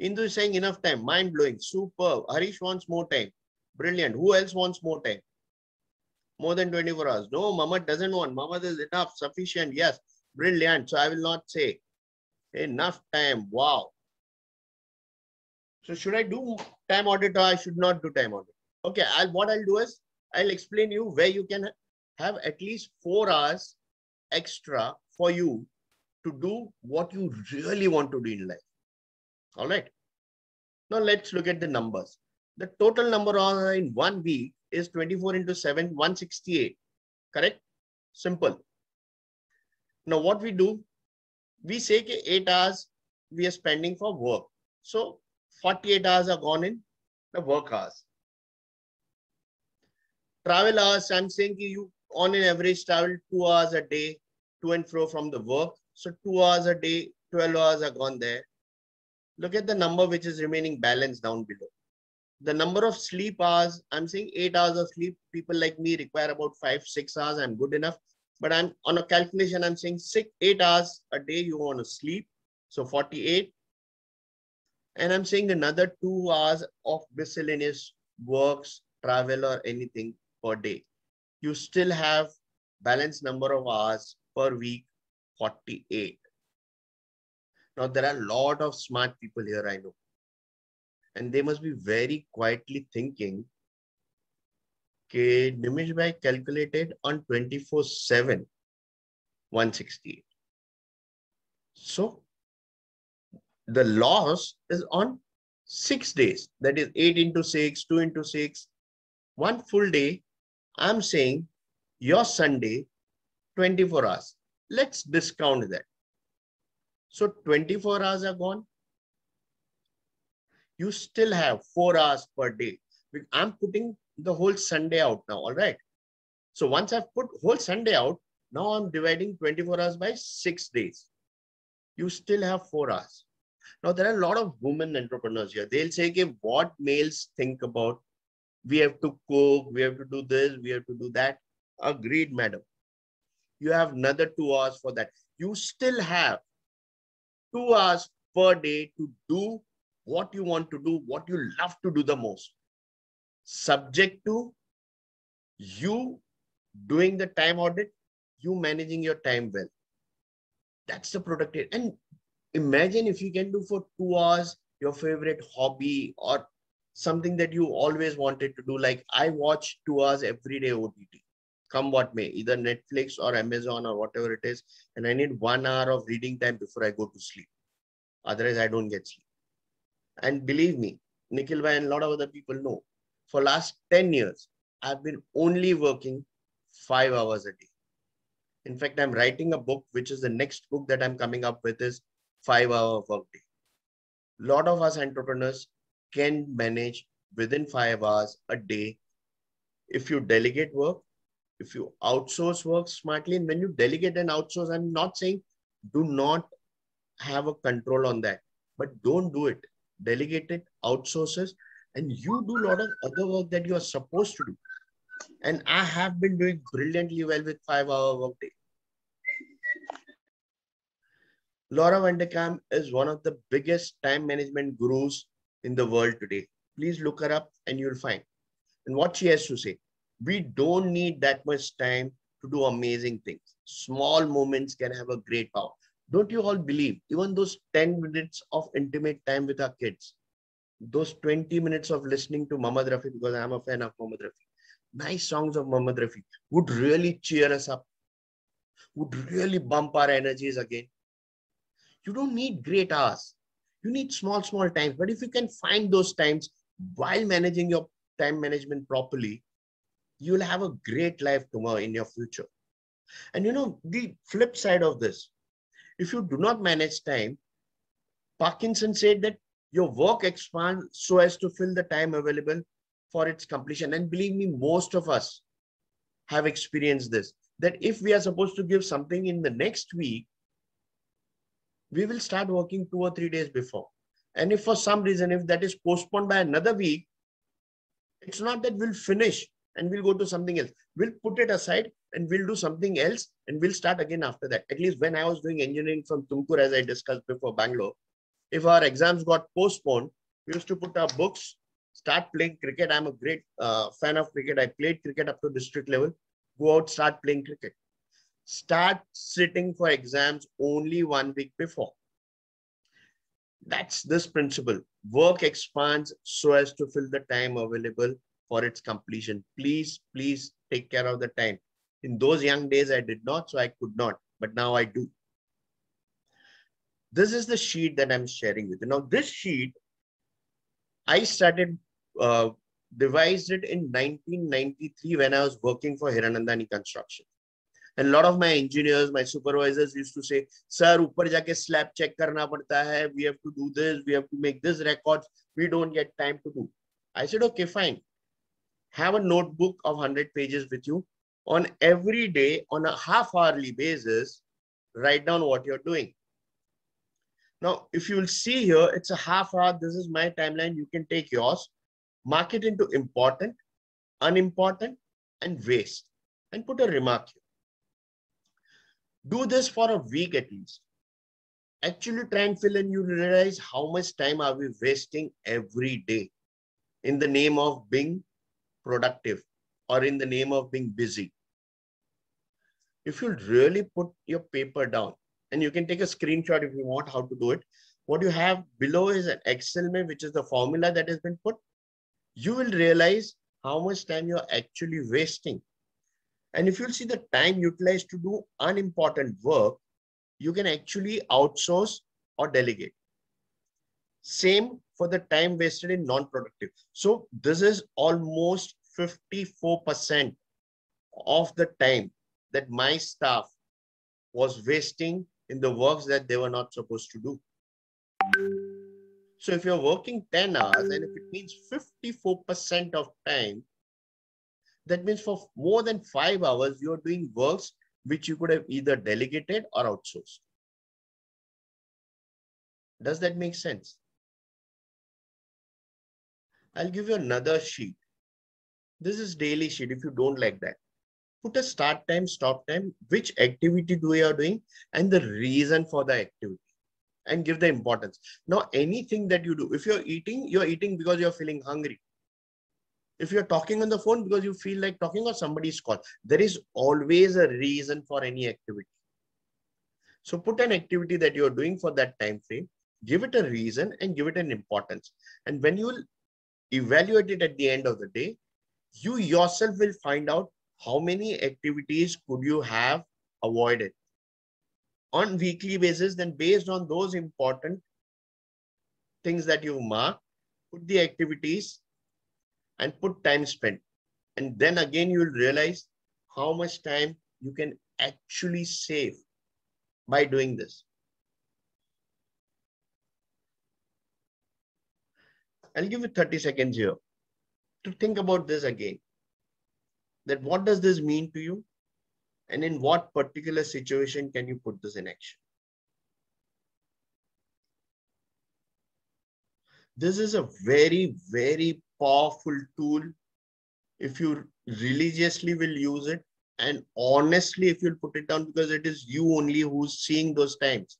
Indu is saying enough time. Mind blowing. Superb. Harish wants more time. Brilliant. Who else wants more time? More than 24 hours. No, Mama doesn't want. Mama is enough. Sufficient. Yes. Brilliant. So I will not say enough time. Wow. So should I do time audit or I should not do time audit? Okay. What I'll do is I'll explain you where you can have at least 4 hours extra for you to do what you really want to do in life. All right. Now let's look at the numbers. The total number of hours in 1 week is 24 into 7, 168. Correct? Simple. Now what we do, we say 8 hours we are spending for work. So 48 hours are gone in the work hours. Travel hours, I'm saying you on an average travel 2 hours a day to and fro from the work. So 2 hours a day, 12 hours are gone there. Look at the number which is remaining balanced down below. The number of sleep hours, I'm saying 8 hours of sleep. People like me require about 5, 6 hours. I'm good enough. But I'm on a calculation, I'm saying 8 hours a day you want to sleep. So 48. And I'm saying another 2 hours of miscellaneous works, travel or anything per day. You still have balanced number of hours per week, 48. Now, there are a lot of smart people here, I know. And they must be very quietly thinking, okay, Nimish bhai calculated on 24/7, 168. So, the loss is on 6 days. That is 8 into 6, 2 into 6. One full day, I'm saying your Sunday, 24 hours. Let's discount that. So 24 hours are gone. You still have 4 hours per day. I'm putting the whole Sunday out now. All right. So once I've put whole Sunday out, now I'm dividing 24 hours by 6 days. You still have 4 hours. Now there are a lot of women entrepreneurs here. They'll say, okay, what males think about, we have to cook, we have to do this, we have to do that. Agreed, madam. You have another 2 hours for that. You still have 2 hours per day to do what you want to do, what you love to do the most. Subject to you doing the time audit, you managing your time well. That's the productivity. And imagine if you can do for 2 hours your favorite hobby or something that you always wanted to do. Like I watch 2 hours every day OTT. Come what may, either Netflix or Amazon or whatever it is. And I need 1 hour of reading time before I go to sleep. Otherwise, I don't get sleep. And believe me, Nikhil bhai and a lot of other people know, for last 10 years, I've been only working 5 hours a day. In fact, I'm writing a book, which is the next book that I'm coming up with is 5-hour workday. A lot of us entrepreneurs can manage within 5 hours a day if you delegate work. If you outsource work smartly, and when you delegate and outsource, I'm not saying do not have a control on that, but don't do it. delegate it, outsources, and you do a lot of other work that you are supposed to do. And I have been doing brilliantly well with 5-hour workday. Laura Vanderkam is one of the biggest time management gurus in the world today. Please look her up and you'll find. And what she has to say, we don't need that much time to do amazing things. Small moments can have a great power. Don't you all believe, even those 10 minutes of intimate time with our kids, those 20 minutes of listening to Mohammed Rafi, because I'm a fan of Mohammed Rafi, nice songs of Mohammed Rafi would really cheer us up, would really bump our energies again. You don't need great hours. You need small times. But if you can find those times while managing your time management properly, you'll have a great life tomorrow in your future. And you know, the flip side of this, if you do not manage time, Parkinson said that your work expands so as to fill the time available for its completion. And believe me, most of us have experienced this, that if we are supposed to give something in the next week, we will start working 2 or 3 days before. And if for some reason, if that is postponed by another week, it's not that we'll finish and we'll go to something else. We'll put it aside and we'll do something else and we'll start again after that. At least when I was doing engineering from Tumkur, as I discussed before, Bangalore, if our exams got postponed, we used to put our books, start playing cricket. I'm a great fan of cricket. I played cricket up to district level. Go out, start playing cricket. Start sitting for exams only 1 week before. That's this principle. Work expands so as to fill the time available for its completion. Please, please take care of the time. In those young days, I did not, so I could not, but now I do. This is the sheet that I'm sharing with you. Now, this sheet, I started, devised it in 1993 when I was working for Hiranandani Construction. And a lot of my engineers, my supervisors used to say, sir, upar jaake slab check karna padta hai. We have to do this. We have to make this records. We don't get time to do. I said, okay, fine. Have a notebook of 100 pages with you. On every day, on a half-hourly basis, write down what you're doing. Now, if you'll see here, it's a half hour. This is my timeline. You can take yours. Mark it into important, unimportant, and waste. And put a remark here. Do this for a week at least. Actually try and fill in, you realize how much time are we wasting every day in the name of being productive or in the name of being busy. If you really put your paper down, and you can take a screenshot if you want how to do it. What you have below is an Excel map, which is the formula that has been put. You will realize how much time you're actually wasting. And if you'll see the time utilized to do unimportant work, you can actually outsource or delegate. Same for the time wasted in non-productive. So this is almost 54% of the time that my staff was wasting in the works that they were not supposed to do. So if you're working 10 hours and if it means 54% of time, that means for more than 5 hours, you're doing works which you could have either delegated or outsourced. Does that make sense? I'll give you another sheet. This is daily sheet if you don't like that. Put a start time, stop time, which activity do you are doing and the reason for the activity and give the importance. Now, anything that you do, if you're eating because you're feeling hungry. If you're talking on the phone because you feel like talking or somebody's call, there is always a reason for any activity. So put an activity that you're doing for that time frame, give it a reason and give it an importance. And when you evaluate it at the end of the day, you yourself will find out how many activities could you have avoided on weekly basis. Then based on those important things that you mark, put the activities and put time spent. And then again, you'll realize how much time you can actually save by doing this. I'll give you 30 seconds here to think about this again, that what does this mean to you? And in what particular situation can you put this in action? This is a very, very powerful tool if you religiously will use it. And honestly, if you'll put it down, because it is you only who's seeing those times.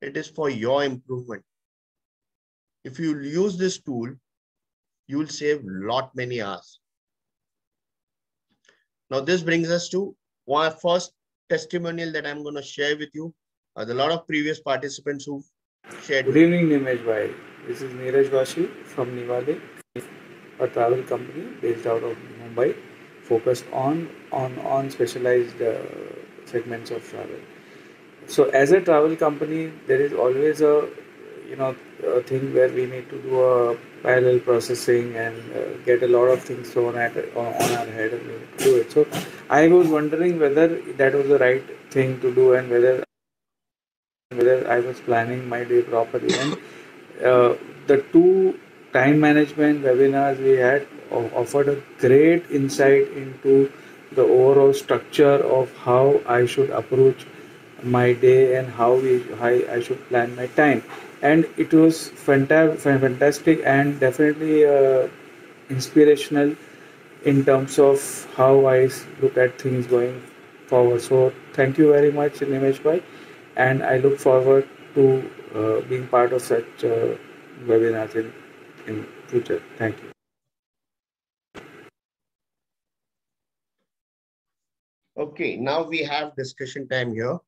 It is for your improvement. If you use this tool, you will save many hours. Now, this brings us to one first testimonial that I'm going to share with you. There are a lot of previous participants who shared. Good evening, Nimish Bhai. This is Neeraj Vashi from Niwali, a travel company based out of Mumbai, focused on specialized segments of travel. So as a travel company, there is always a thing where we need to do a parallel processing and get a lot of things thrown on our head and we need to do it. So I was wondering whether that was the right thing to do and whether I was planning my day properly. And the two time management webinars we had offered a great insight into the overall structure of how I should approach my day and how I should plan my time. And it was fantastic and definitely inspirational in terms of how I look at things going forward. So thank you very much, Nimish Bhai, and I look forward to being part of such webinars in future. Thank you. Okay, now we have discussion time here.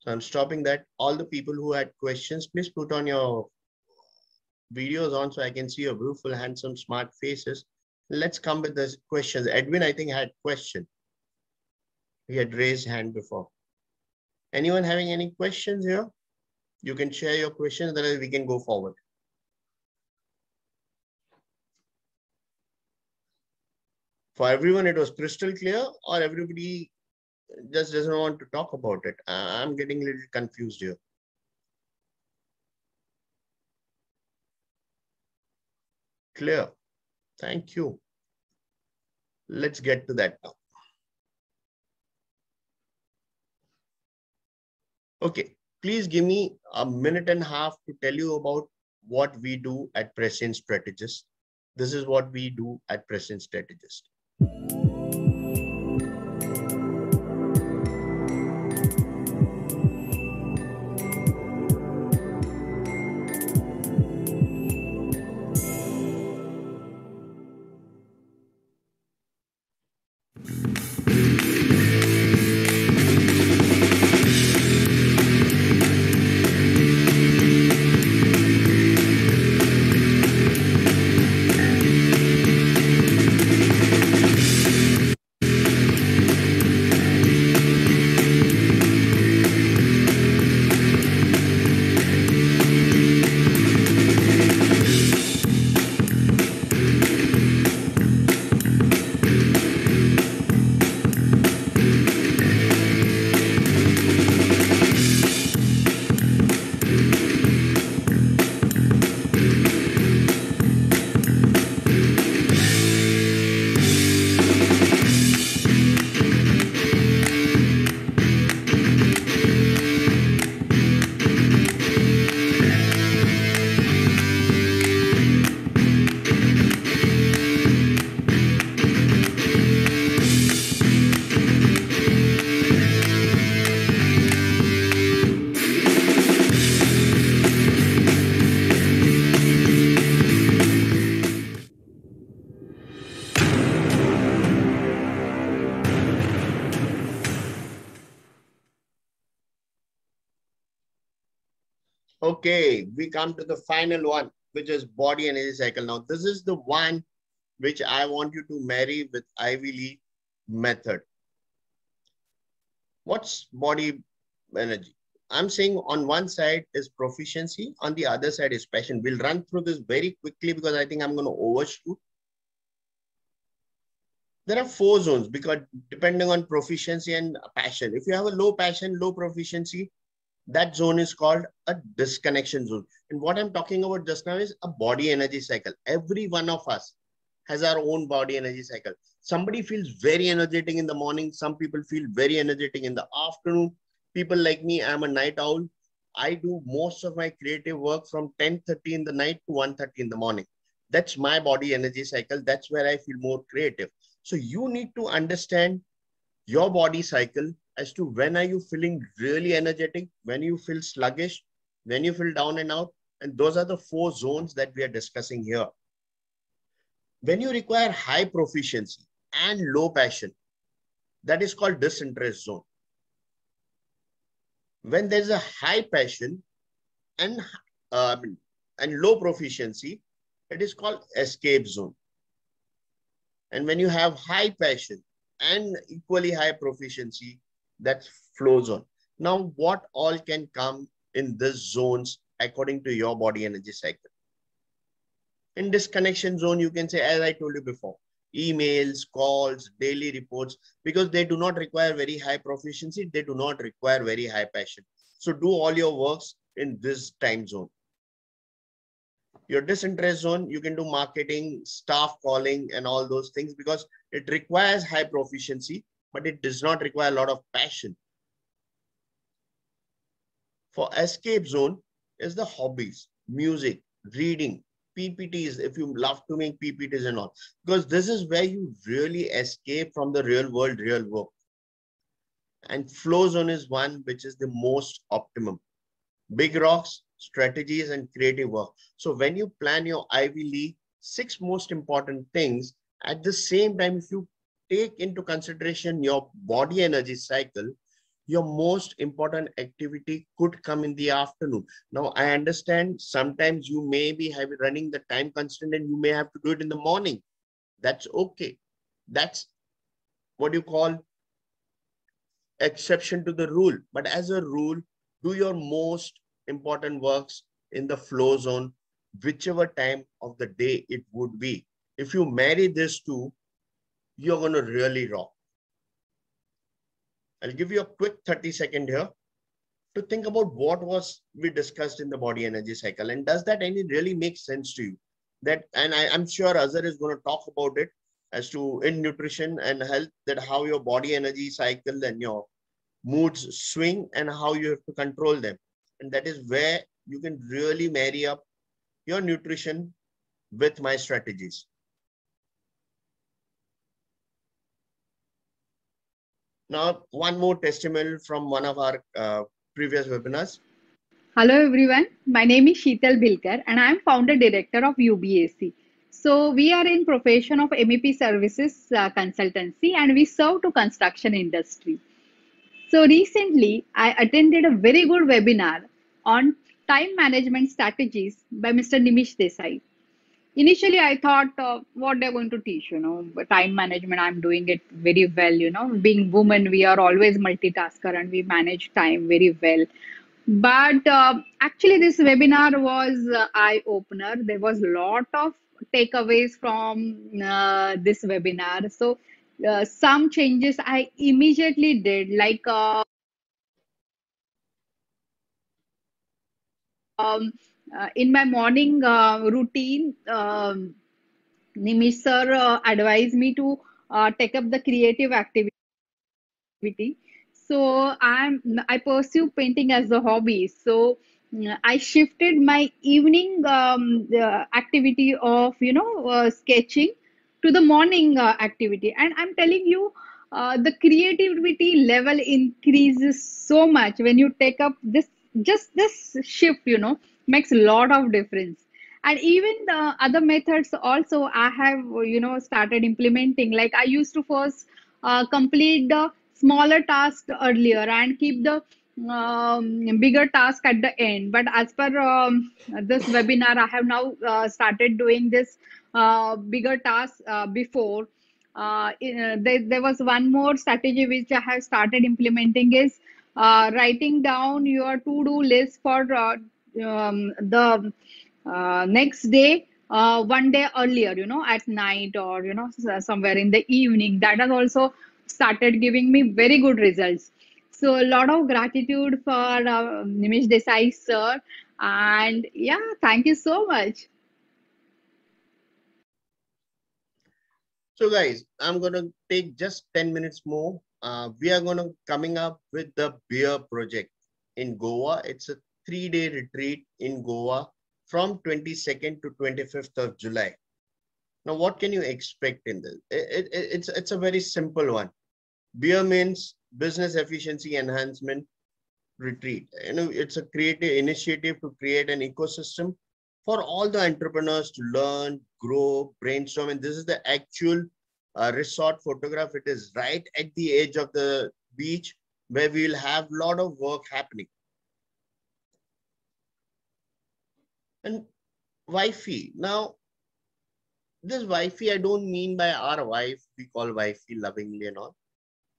So I'm stopping that. All the people who had questions, please put on your videos on so I can see your beautiful, handsome, smart faces. Let's come with the questions. Edwin, I think, had a question. He had raised hand before. Anyone having any questions here? You can share your questions, then we can go forward. For everyone, it was crystal clear, or everybody just doesn't want to talk about it. I'm getting a little confused here. Clear. Thank you. Let's get to that now. Okay, please give me a minute and a half to tell you about what we do at Prescient Strategist. This is what we do at Prescient Strategist. Okay, we come to the final one, which is body energy cycle. Now, this is the one which I want you to marry with Ivy Lee method. What's body energy? I'm saying on one side is proficiency, on the other side is passion. We'll run through this very quickly because I think I'm going to overshoot. There are four zones because depending on proficiency and passion. If you have a low passion, low proficiency, that zone is called a disconnection zone. And what I'm talking about just now is a body energy cycle. Every one of us has our own body energy cycle. Somebody feels very energetic in the morning. Some people feel very energetic in the afternoon. People like me, I'm a night owl. I do most of my creative work from 10:30 in the night to 1:30 in the morning. That's my body energy cycle. That's where I feel more creative. So you need to understand your body cycle as to when are you feeling really energetic, when you feel sluggish, when you feel down and out. And those are the four zones that we are discussing here. When you require high proficiency and low passion, that is called disinterest zone. When there's a high passion and low proficiency, it is called escape zone. And when you have high passion and equally high proficiency, that's flow zone. Now, what all can come in these zones according to your body energy cycle? In disconnection zone, you can say, as I told you before, emails, calls, daily reports, because they do not require very high proficiency. They do not require very high passion. So do all your works in this time zone. Your disinterest zone, you can do marketing, staff calling, and all those things because it requires high proficiency, but it does not require a lot of passion. For escape zone is the hobbies, music, reading, PPTs, if you love to make PPTs and all, because this is where you really escape from the real world, real work. And flow zone is one which is the most optimum. Big rocks, strategies, and creative work. So when you plan your Ivy Lee, 6 most important things, at the same time, if you take into consideration your body energy cycle, your most important activity could come in the afternoon. Now, I understand sometimes you may be running the time constraint and you may have to do it in the morning. That's okay. That's what you call exception to the rule. But as a rule, do your most important works in the flow zone, whichever time of the day it would be. If you marry this two, you're going to really rock. I'll give you a quick 30-second here to think about what we discussed in the body energy cycle. And does that really make sense to you? And I'm sure Azhar is going to talk about it as to in nutrition and health, that how your body energy cycle and your moods swing and how you have to control them. And that is where you can really marry up your nutrition with my strategies. Now, one more testimonial from one of our previous webinars. Hello, everyone. My name is Sheetal Bilkar, and I'm founder director of UBAC. So we are in profession of MEP services consultancy, and we serve to construction industry. So recently, I attended a very good webinar on time management strategies by Mr. Nimish Desai. Initially, I thought what they're going to teach, you know, time management, I'm doing it very well, you know, being women, we are always multitasker and we manage time very well. But actually, this webinar was eye-opener. There was a lot of takeaways from this webinar. So some changes I immediately did, like in my morning routine, Nimish sir advised me to take up the creative activity. So I pursue painting as a hobby. So I shifted my evening activity of, you know, sketching to the morning activity. And I'm telling you, the creativity level increases so much when you take up this, just this shift, you know. Makes a lot of difference. And even the other methods also I have, you know, started implementing. Like I used to first complete the smaller tasks earlier and keep the bigger task at the end. But as per this webinar, I have now started doing this bigger task before. There was one more strategy which I have started implementing is writing down your to-do list for the next day, one day earlier, you know, at night or, you know, somewhere in the evening. That has also started giving me very good results. So a lot of gratitude for Nimish Desai sir. And yeah, thank you so much. So guys, I'm going to take just 10 minutes more. We are going to coming up with the BEER project in Goa. It's a 3-day retreat in Goa from 22nd to 25th of July. Now, what can you expect in this? It's a very simple one. BEER means Business Efficiency Enhancement Retreat. You know, it's a creative initiative to create an ecosystem for all the entrepreneurs to learn, grow, brainstorm. And this is the actual resort photograph. It is right at the edge of the beach where we will have a lot of work happening. And wifey. Now, this wifey, I don't mean by our wife. We call wifey lovingly and all.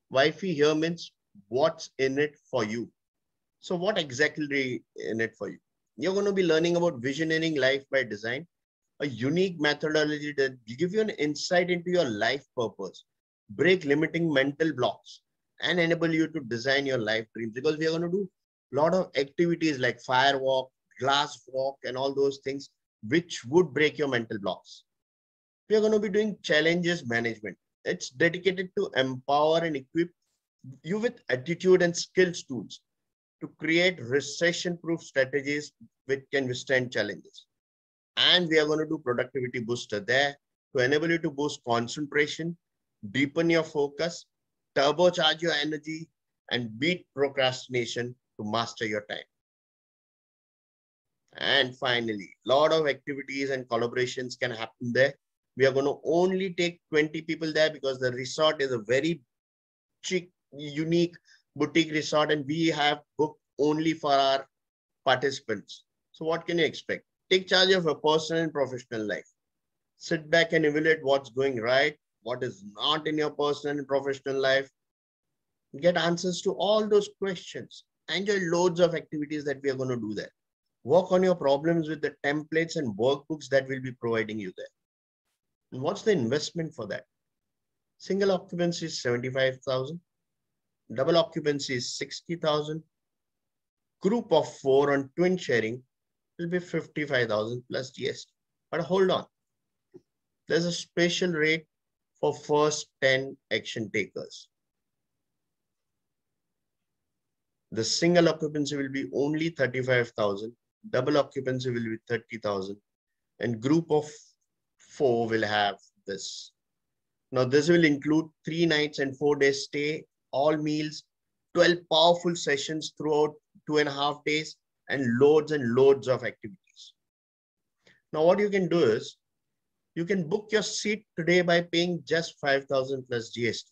Wifey here means what's in it for you. So what exactly in it for you? You're going to be learning about visioneering life by design, a unique methodology that will give you an insight into your life purpose, break limiting mental blocks, and enable you to design your life dreams. Because we are going to do a lot of activities like fire walk, glass walk, and all those things, which would break your mental blocks. We are going to be doing challenges management. It's dedicated to empower and equip you with attitude and skills tools to create recession-proof strategies which can withstand challenges. And we are going to do productivity booster there to enable you to boost concentration, deepen your focus, turbocharge your energy, and beat procrastination to master your time. And finally, a lot of activities and collaborations can happen there. We are going to only take 20 people there because the resort is a very chic, unique boutique resort, and we have booked only for our participants. So what can you expect? Take charge of your personal and professional life. Sit back and evaluate what's going right, what is not in your personal and professional life. Get answers to all those questions. Enjoy loads of activities that we are going to do there. Work on your problems with the templates and workbooks that we'll be providing you there. And what's the investment for that? Single occupancy is 75,000. Double occupancy is 60,000. Group of 4 on twin sharing will be 55,000 plus GST. But hold on. There's a special rate for first 10 action takers. The single occupancy will be only 35,000. Double occupancy will be 30,000. And group of 4 will have this. Now this will include 3 nights and 4 days stay, all meals, 12 powerful sessions throughout 2.5 days, and loads of activities. Now what you can do is, you can book your seat today by paying just 5,000 plus GST.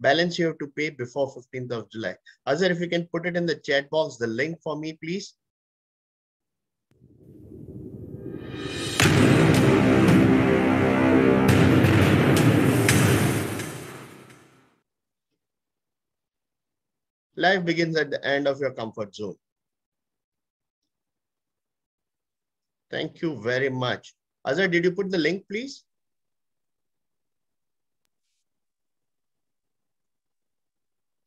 Balance you have to pay before 15th of July. Azhar, if you can put it in the chat box, the link for me, please. Life begins at the end of your comfort zone. Thank you very much. Azhar, did you put the link, please?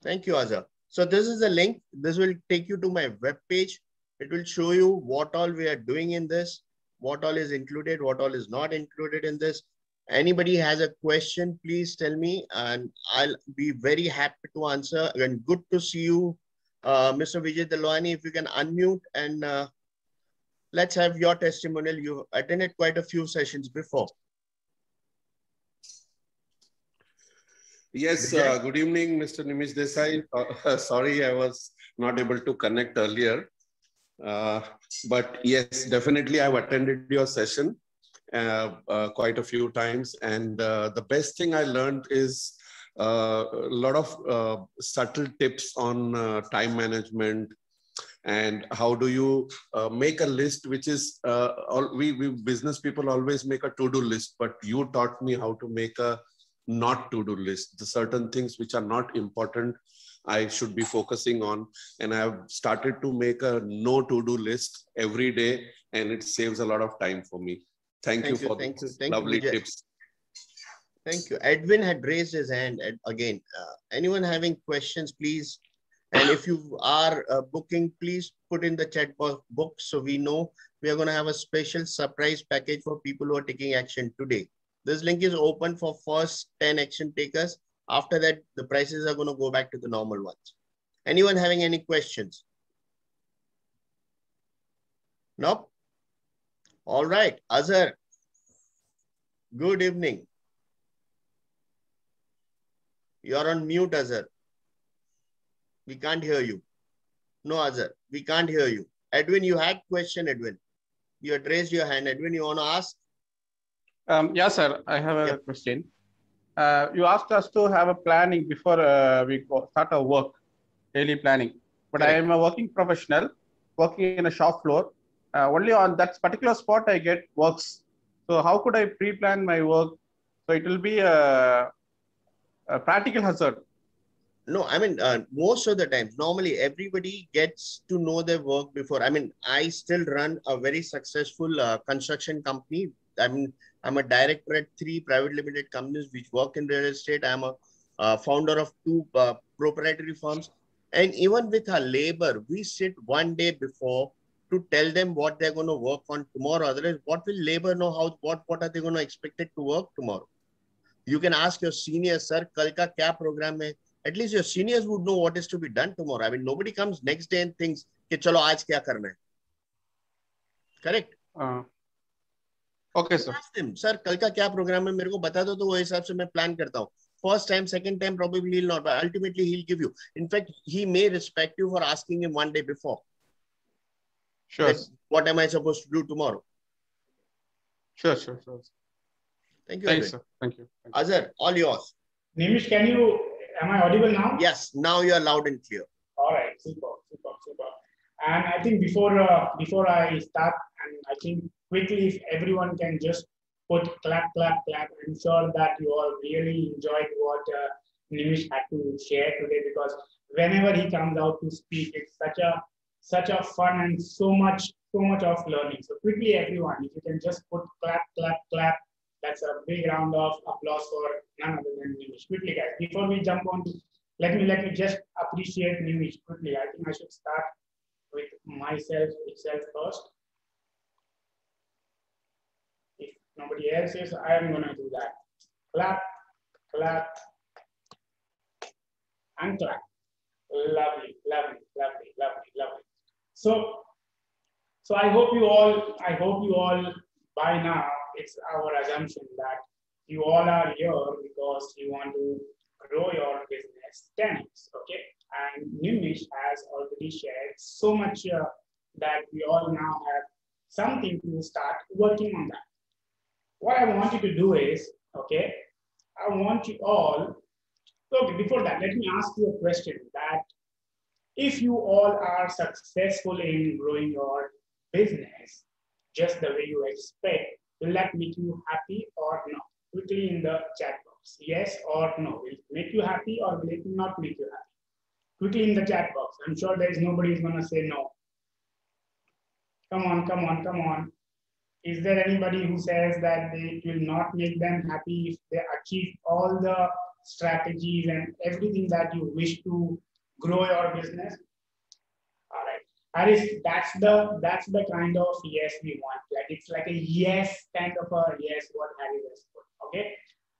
Thank you, Azhar. So this is the link. This will take you to my webpage. It will show you what all we are doing in this, what all is included, what all is not included in this. Anybody has a question, please tell me and I'll be very happy to answer. And good to see you, Mr. Vijay Dalwani. If you can unmute and let's have your testimonial. You've attended quite a few sessions before. Yes, good evening, Mr. Nimish Desai. Sorry, I was not able to connect earlier. But yes, definitely I've attended your session quite a few times. And the best thing I learned is a lot of subtle tips on time management, and how do you make a list, which is, we business people always make a to-do list, but you taught me how to make a not to-do list. The certain things which are not important, I should be focusing on. And I have started to make a no to-do list every day, and it saves a lot of time for me. Thank you for the lovely tips. Thank you. Edwin had raised his hand again. Anyone having questions, please? And if you are booking, please put in the chat box so we know. We are going to have a special surprise package for people who are taking action today. This link is open for first 10 action takers. After that, the prices are going to go back to the normal ones. Anyone having any questions? Nope. All right. Azhar, good evening. You are on mute, Azhar. We can't hear you. No, Azhar, we can't hear you. Edwin, you had question, Edwin. You had raised your hand. Edwin, you want to ask? Yes, sir. I have a question. You asked us to have a planning before we start our work, daily planning. But correct. I am a working professional, working in a shop floor. Only on that particular spot I get works. So how could I pre-plan my work? So it will be a practical hazard. No, I mean, most of the times, normally everybody gets to know their work before. I mean, I still run a very successful construction company. I mean, I'm a director at 3 private limited companies which work in real estate. I'm a founder of 2 proprietary firms. And even with our labor, we sit one day before to tell them what they're going to work on tomorrow. Otherwise, what will labor know? How? What are they going to expect it to work tomorrow? You can ask your senior, sir, kal ka kya program hai? At least your seniors would know what is to be done tomorrow. I mean, nobody comes next day and thinks, ke chalo, aaj kya karna hai? Correct? Okay, sir. Ask them, sir, kal ka kya program hai? Mere ko bata do, to woh hisab se main plan karta hu. First time, second time, probably he'll not. But ultimately, he'll give you. In fact, he may respect you for asking him one day before. Sure. That's, what am I supposed to do tomorrow? Sure, sure, sure. Thank you. Thanks, sir. Thank you. Thank you. Azhar, all yours. Nimish, can you... Am I audible now? Yes, now you're loud and clear. All right, super, super, super. And I think before I start, and I think quickly, if everyone can just put clap, clap, clap. I'm sure that you all really enjoyed what Nimish had to share today, because whenever he comes out to speak, it's such a fun and so much of learning. So quickly, everyone, if you can just put clap, clap, clap. That's a big round of applause for none other than Nimish. Quickly, guys, before we jump on, let me just appreciate Nimish quickly. I think I should start with myself itself first. If nobody else is, I am going to do that. Clap, clap, and clap. Lovely, lovely, lovely, lovely, lovely. So I hope you all by now, it's our assumption that you all are here because you want to grow your business 10x, okay? And Nimish has already shared so much that we all now have something to start working on that. What I want you to do is, okay, I want you all, okay, before that, let me ask you a question that if you all are successful in growing your business just the way you expect, will that make you happy or not? Quickly in the chat box. Yes or no. Will it make you happy or will it not make you happy? Quickly in the chat box. I'm sure there is nobody who's going to say no. Come on, come on, come on. Is there anybody who says that it will not make them happy if they achieve all the strategies and everything that you wish to grow your business? All right. Haris, that's the kind of yes we want. Like it's like a yes kind of a yes what Haris has put. Okay.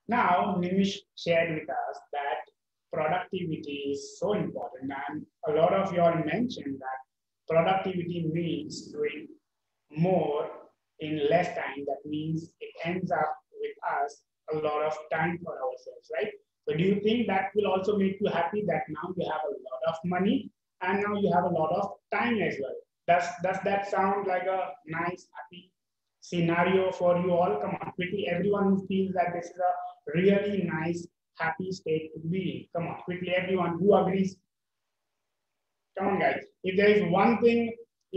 Now Nimish shared with us that productivity is so important, and a lot of y'all mentioned that productivity means doing more in less time. That means it ends up with us a lot of time for ourselves, right? So do you think that will also make you happy that now you have a lot of money? And now you have a lot of time as well. Does that sound like a nice, happy scenario for you all? Come on, quickly, everyone who feels that this is a really nice, happy state to be in. Come on, quickly, everyone who agrees. Come on, guys. If there is one thing I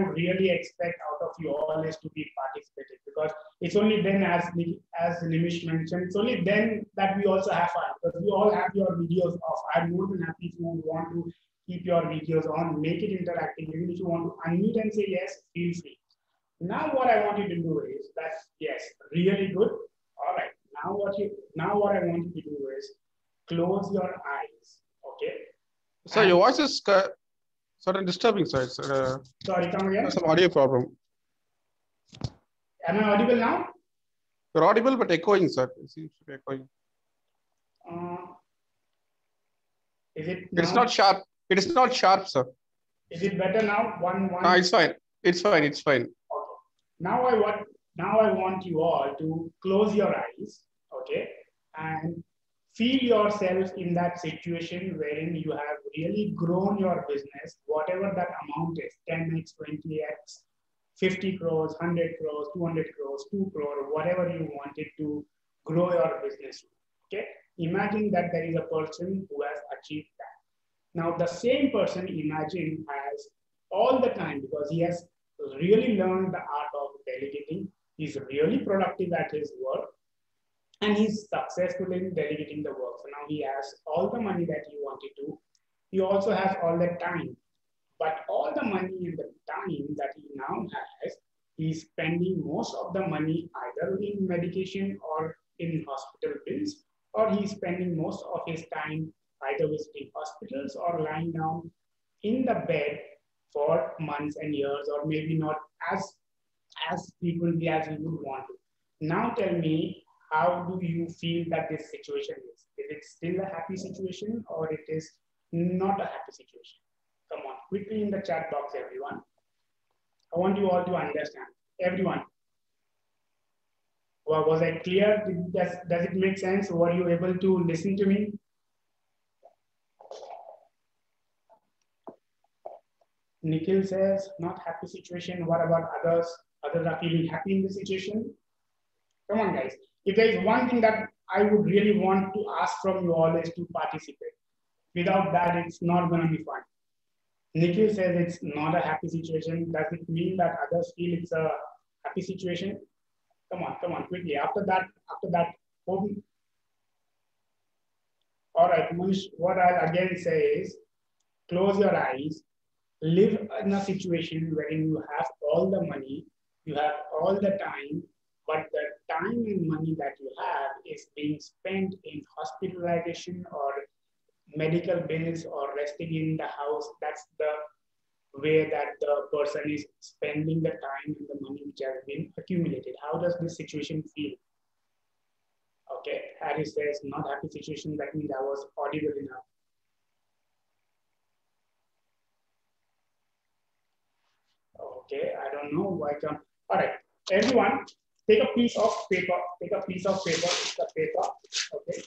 would really expect out of you all is to be participative, because it's only then, as Nimish mentioned, it's only then that we also have fun, because we all have your videos off. I'm more than happy if you want to keep your videos on, make it interactive. Even if you want to unmute and say yes, feel free. Now what I want you to do is, that's yes, really good. All right, now what I want you to do is close your eyes, okay? Sir, your voice is sort of disturbing, sir. Sorry, come again? Some audio problem. Am I audible now? You're audible, but echoing, sir. It seems to be echoing. Is it now? It's not sharp. It is not sharp, sir. Is it better now? One. No, it's fine. It's fine. It's fine. Okay. Now I want you all to close your eyes, okay, and feel yourself in that situation wherein you have really grown your business, whatever that amount is, 10x, 20x, 50 crores, 100 crores, 200 crores, 2 crore, whatever you wanted to grow your business. Okay. Imagine that there is a person who has achieved that. Now the same person, imagine, has all the time, because he has really learned the art of delegating. He's really productive at his work and he's successful in delegating the work. So now he has all the money that he wanted to. He also has all the time, but all the money and the time that he now has, he's spending most of the money either in medication or in hospital bills, or he's spending most of his time either visiting hospitals or lying down in the bed for months and years, or maybe not as frequently as you would want to. Now tell me, how do you feel that this situation is? Is it still a happy situation or it is not a happy situation? Come on, quickly in the chat box, everyone. I want you all to understand, everyone. Well, was I clear? Does it make sense? Were you able to listen to me? Nikhil says, not happy situation. What about others? Others are feeling happy in this situation. Come on, guys. If there is one thing that I would really want to ask from you all is to participate. Without that, it's not going to be fun. Nikhil says it's not a happy situation. Does it mean that others feel it's a happy situation? Come on, quickly. After that, open. All right, what I'll again say is, close your eyes. Live in a situation wherein you have all the money, you have all the time, but the time and money that you have is being spent in hospitalization or medical bills or resting in the house. That's the way that the person is spending the time and the money which has been accumulated. How does this situation feel? Okay, Harry says not happy situation. That means I was audible enough. Okay, I don't know why. All right, everyone, take a piece of paper. It's a paper. Okay,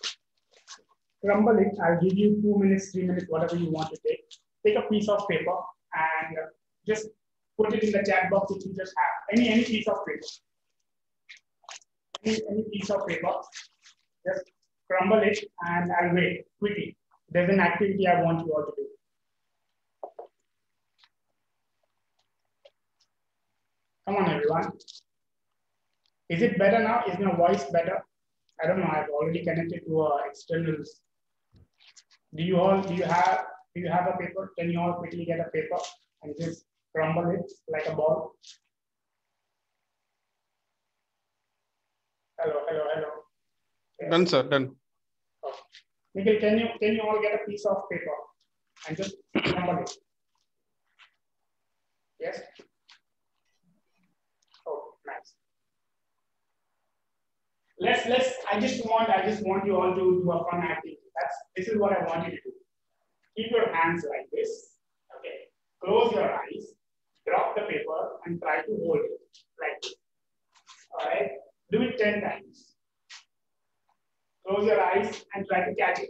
crumble it. I'll give you 2 minutes, 3 minutes, whatever you want to take. Take a piece of paper and just put it in the chat box if you just have any piece of paper. Any piece of paper. Just crumble it, and I'll wait quickly. There's an activity I want you all to do. Come on, everyone. Is it better now? Is my voice better? I don't know. I've already connected to externals. Do you have a paper? Can you all quickly get a paper and just crumble it like a ball? Hello. Yes. Done, sir. Done. Oh. Nikhil, can you all get a piece of paper and just crumble it? Yes. Nice. I just want you all to do a fun activity. This is what I want you to do. Keep your hands like this. Okay. Close your eyes. Drop the paper and try to hold it like this. All right. Do it 10 times. Close your eyes and try to catch it.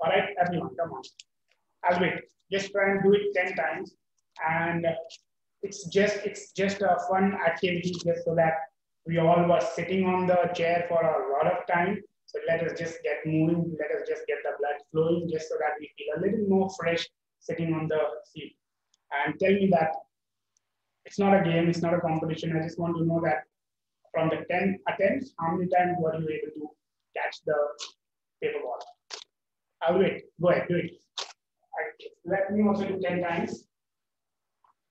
All right, everyone, come on. I'll wait. Just try and do it 10 times, and it's just a fun activity, just so that we all were sitting on the chair for a lot of time. So let us just get moving. Let us just get the blood flowing, just so that we feel a little more fresh sitting on the seat. And tell me that it's not a game. It's not a competition. I just want to know that from the 10 attempts, how many times were you able to catch the paper ball? I'll wait. Go ahead. Do it. Let me also do 10 times.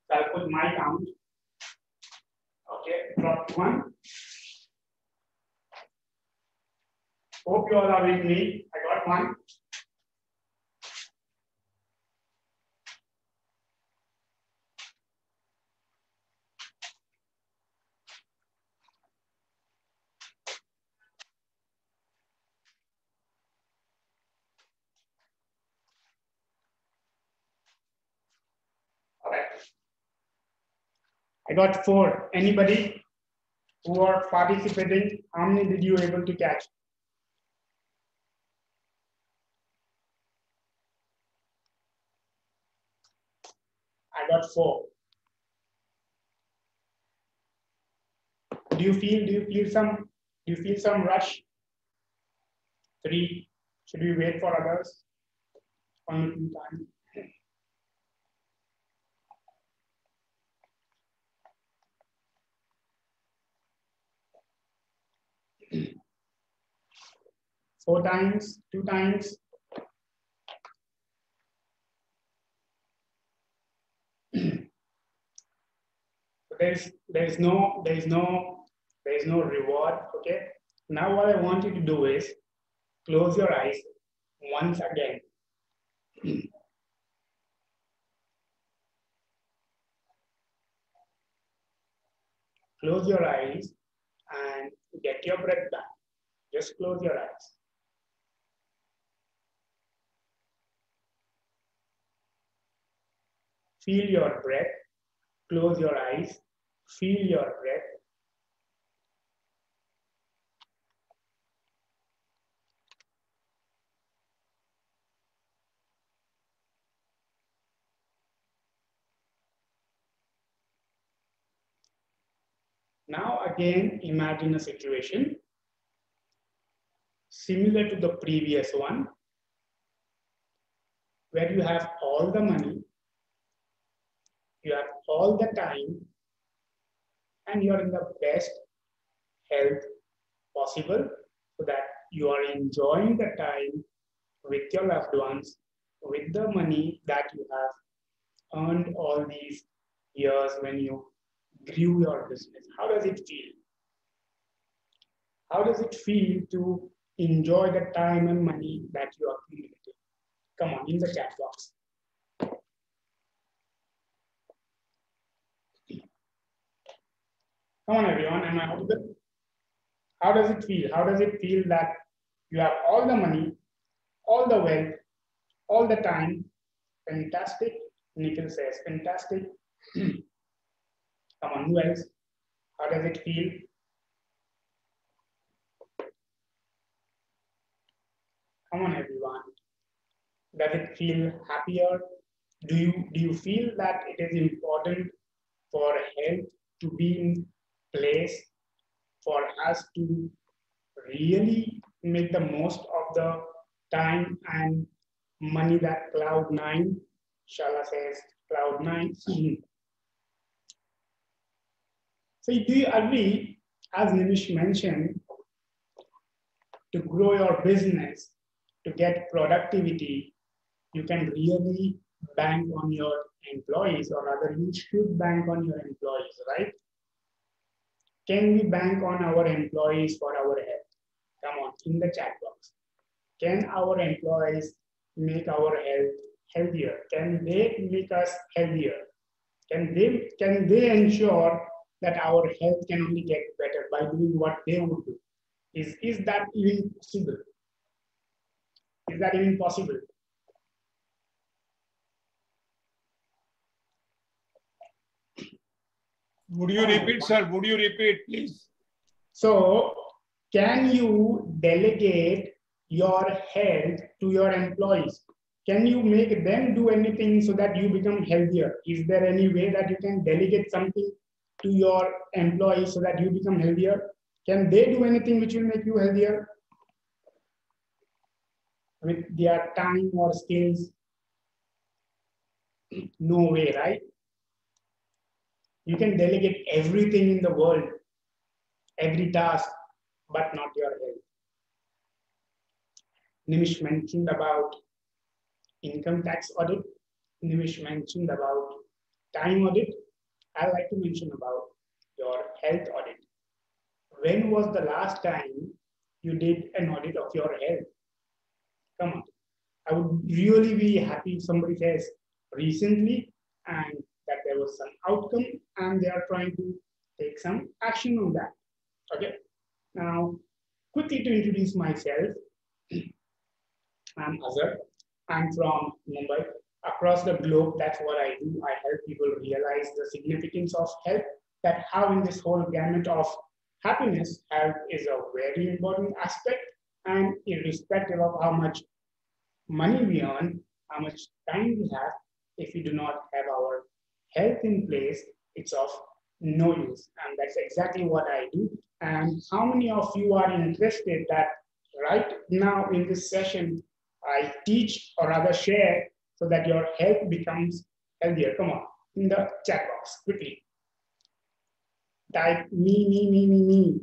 So I'll put my count. Okay, drop one. Hope you all are with me. I got one. got four. Anybody who are participating, how many did you able to catch? I got four. Do you feel some rush? Three. Should we wait for others? Only two times. Four times, two times. There is no reward. Okay. Now what I want you to do is close your eyes once again. Close your eyes and get your breath back. Just close your eyes. Feel your breath. Close your eyes. Feel your breath. Now again, imagine a situation similar to the previous one, where you have all the money, you have all the time, and you are in the best health possible so that you are enjoying the time with your loved ones, with the money that you have earned all these years when you grew your business. How does it feel? How does it feel to enjoy the time and money that you are accumulating? Come on, in the chat box. Come on, everyone. Am I audible? How does it feel? How does it feel that you have all the money, all the wealth, all the time? Fantastic. Nikhil says, fantastic. Come on, who else? How does it feel? Come on, everyone. Does it feel happier? Do you feel that it is important for health to be in place, for us to really make the most of the time and money that Cloud 9, Shala says, Cloud 9. So do you agree, as Nimish mentioned, to grow your business, to get productivity, you can really bank on your employees, or rather you should bank on your employees, right? Can we bank on our employees for our health? Come on, in the chat box. Can our employees make our health healthier? Can they make us healthier? Can they ensure that our health can only get better by doing what they would do? Is that even possible? Is that even possible? Would you repeat, sir? Would you repeat, please? So, can you delegate your health to your employees? Can you make them do anything so that you become healthier? Is there any way that you can delegate something to your employees so that you become healthier? Can they do anything which will make you healthier? With their time or skills? No way, right? You can delegate everything in the world, every task, but not your health. Nimish mentioned about income tax audit. Nimish mentioned about time audit. I'd like to mention about your health audit. When was the last time you did an audit of your health? Come on. I would really be happy if somebody says recently and that there was some outcome and they are trying to take some action on that. Okay, now quickly to introduce myself. I'm Azhar. I'm from Mumbai. Across the globe, that's what I do. I help people realize the significance of health that how in this whole gamut of happiness, health is a very important aspect, and irrespective of how much money we earn, how much time we have, if we do not have our health in place, it's of no use. And that's exactly what I do. And how many of you are interested that right now in this session, I teach or rather share so that your health becomes healthier? Come on, in the chat box, quickly. Type me.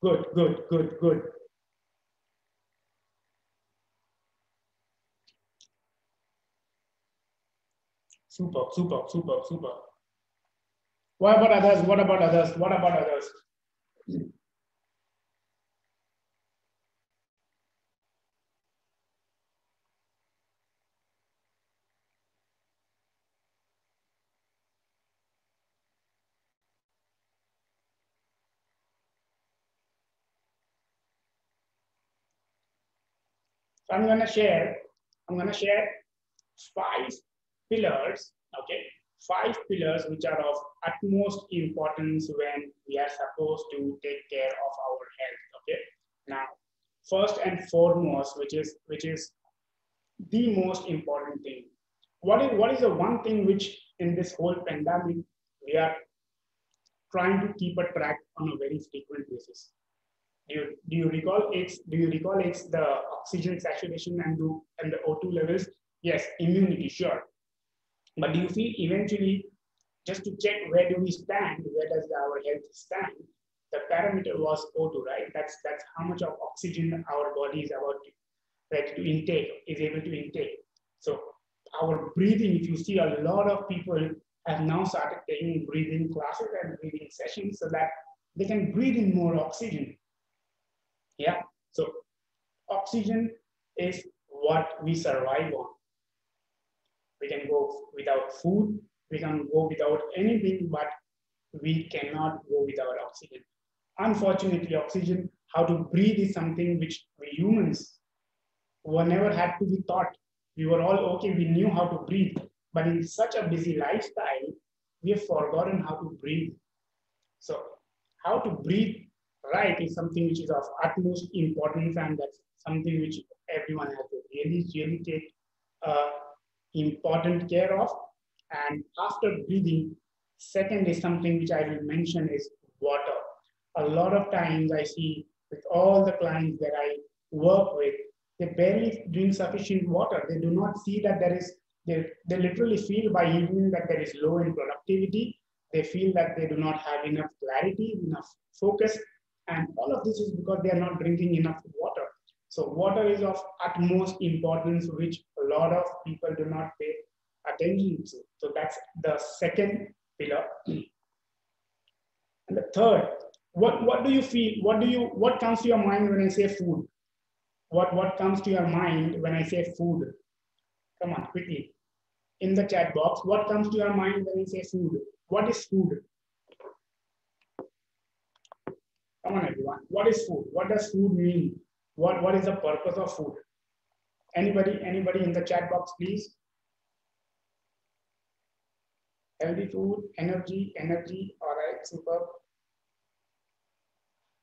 Good. Super. What about others? So I'm gonna share 5 pillars, okay? 5 pillars which are of utmost importance when we are supposed to take care of our health, okay? Now, first and foremost, which is the most important thing. What is the one thing which in this whole pandemic we are trying to keep a track on a very frequent basis? Do you recall it's the oxygen saturation and the O2 levels? Yes, immunity, sure. But do you feel eventually, just to check where do we stand, where does our health stand, the parameter was O2, right? That's how much of oxygen our body is able to intake. So our breathing, if you see, a lot of people have now started taking breathing classes and breathing sessions so that they can breathe in more oxygen. Yeah, so oxygen is what we survive on. We can go without food, we can go without anything, but we cannot go without oxygen. Unfortunately, oxygen, how to breathe is something which we humans were never had to be taught. We were all okay, we knew how to breathe, but in such a busy lifestyle, we have forgotten how to breathe. So how to breathe right is something which is of utmost importance, and that's something which everyone has to really take important care of. And after breathing, second is something which I will mention is water. A lot of times I see with all the clients that I work with, they barely drink sufficient water. They do not see that there is, they literally feel by evening that there is low in productivity. They feel that they do not have enough clarity, enough focus. And all of this is because they are not drinking enough water. So water is of utmost importance, which a lot of people do not pay attention to. So that's the second pillar. And the third, what do you feel? What comes to your mind when I say food? What comes to your mind when I say food? Come on, quickly. In the chat box, what comes to your mind when you say food? What is food? Come on, everyone. What is food? What does food mean? What is the purpose of food? Anybody in the chat box, please? Healthy food, energy. All right, super.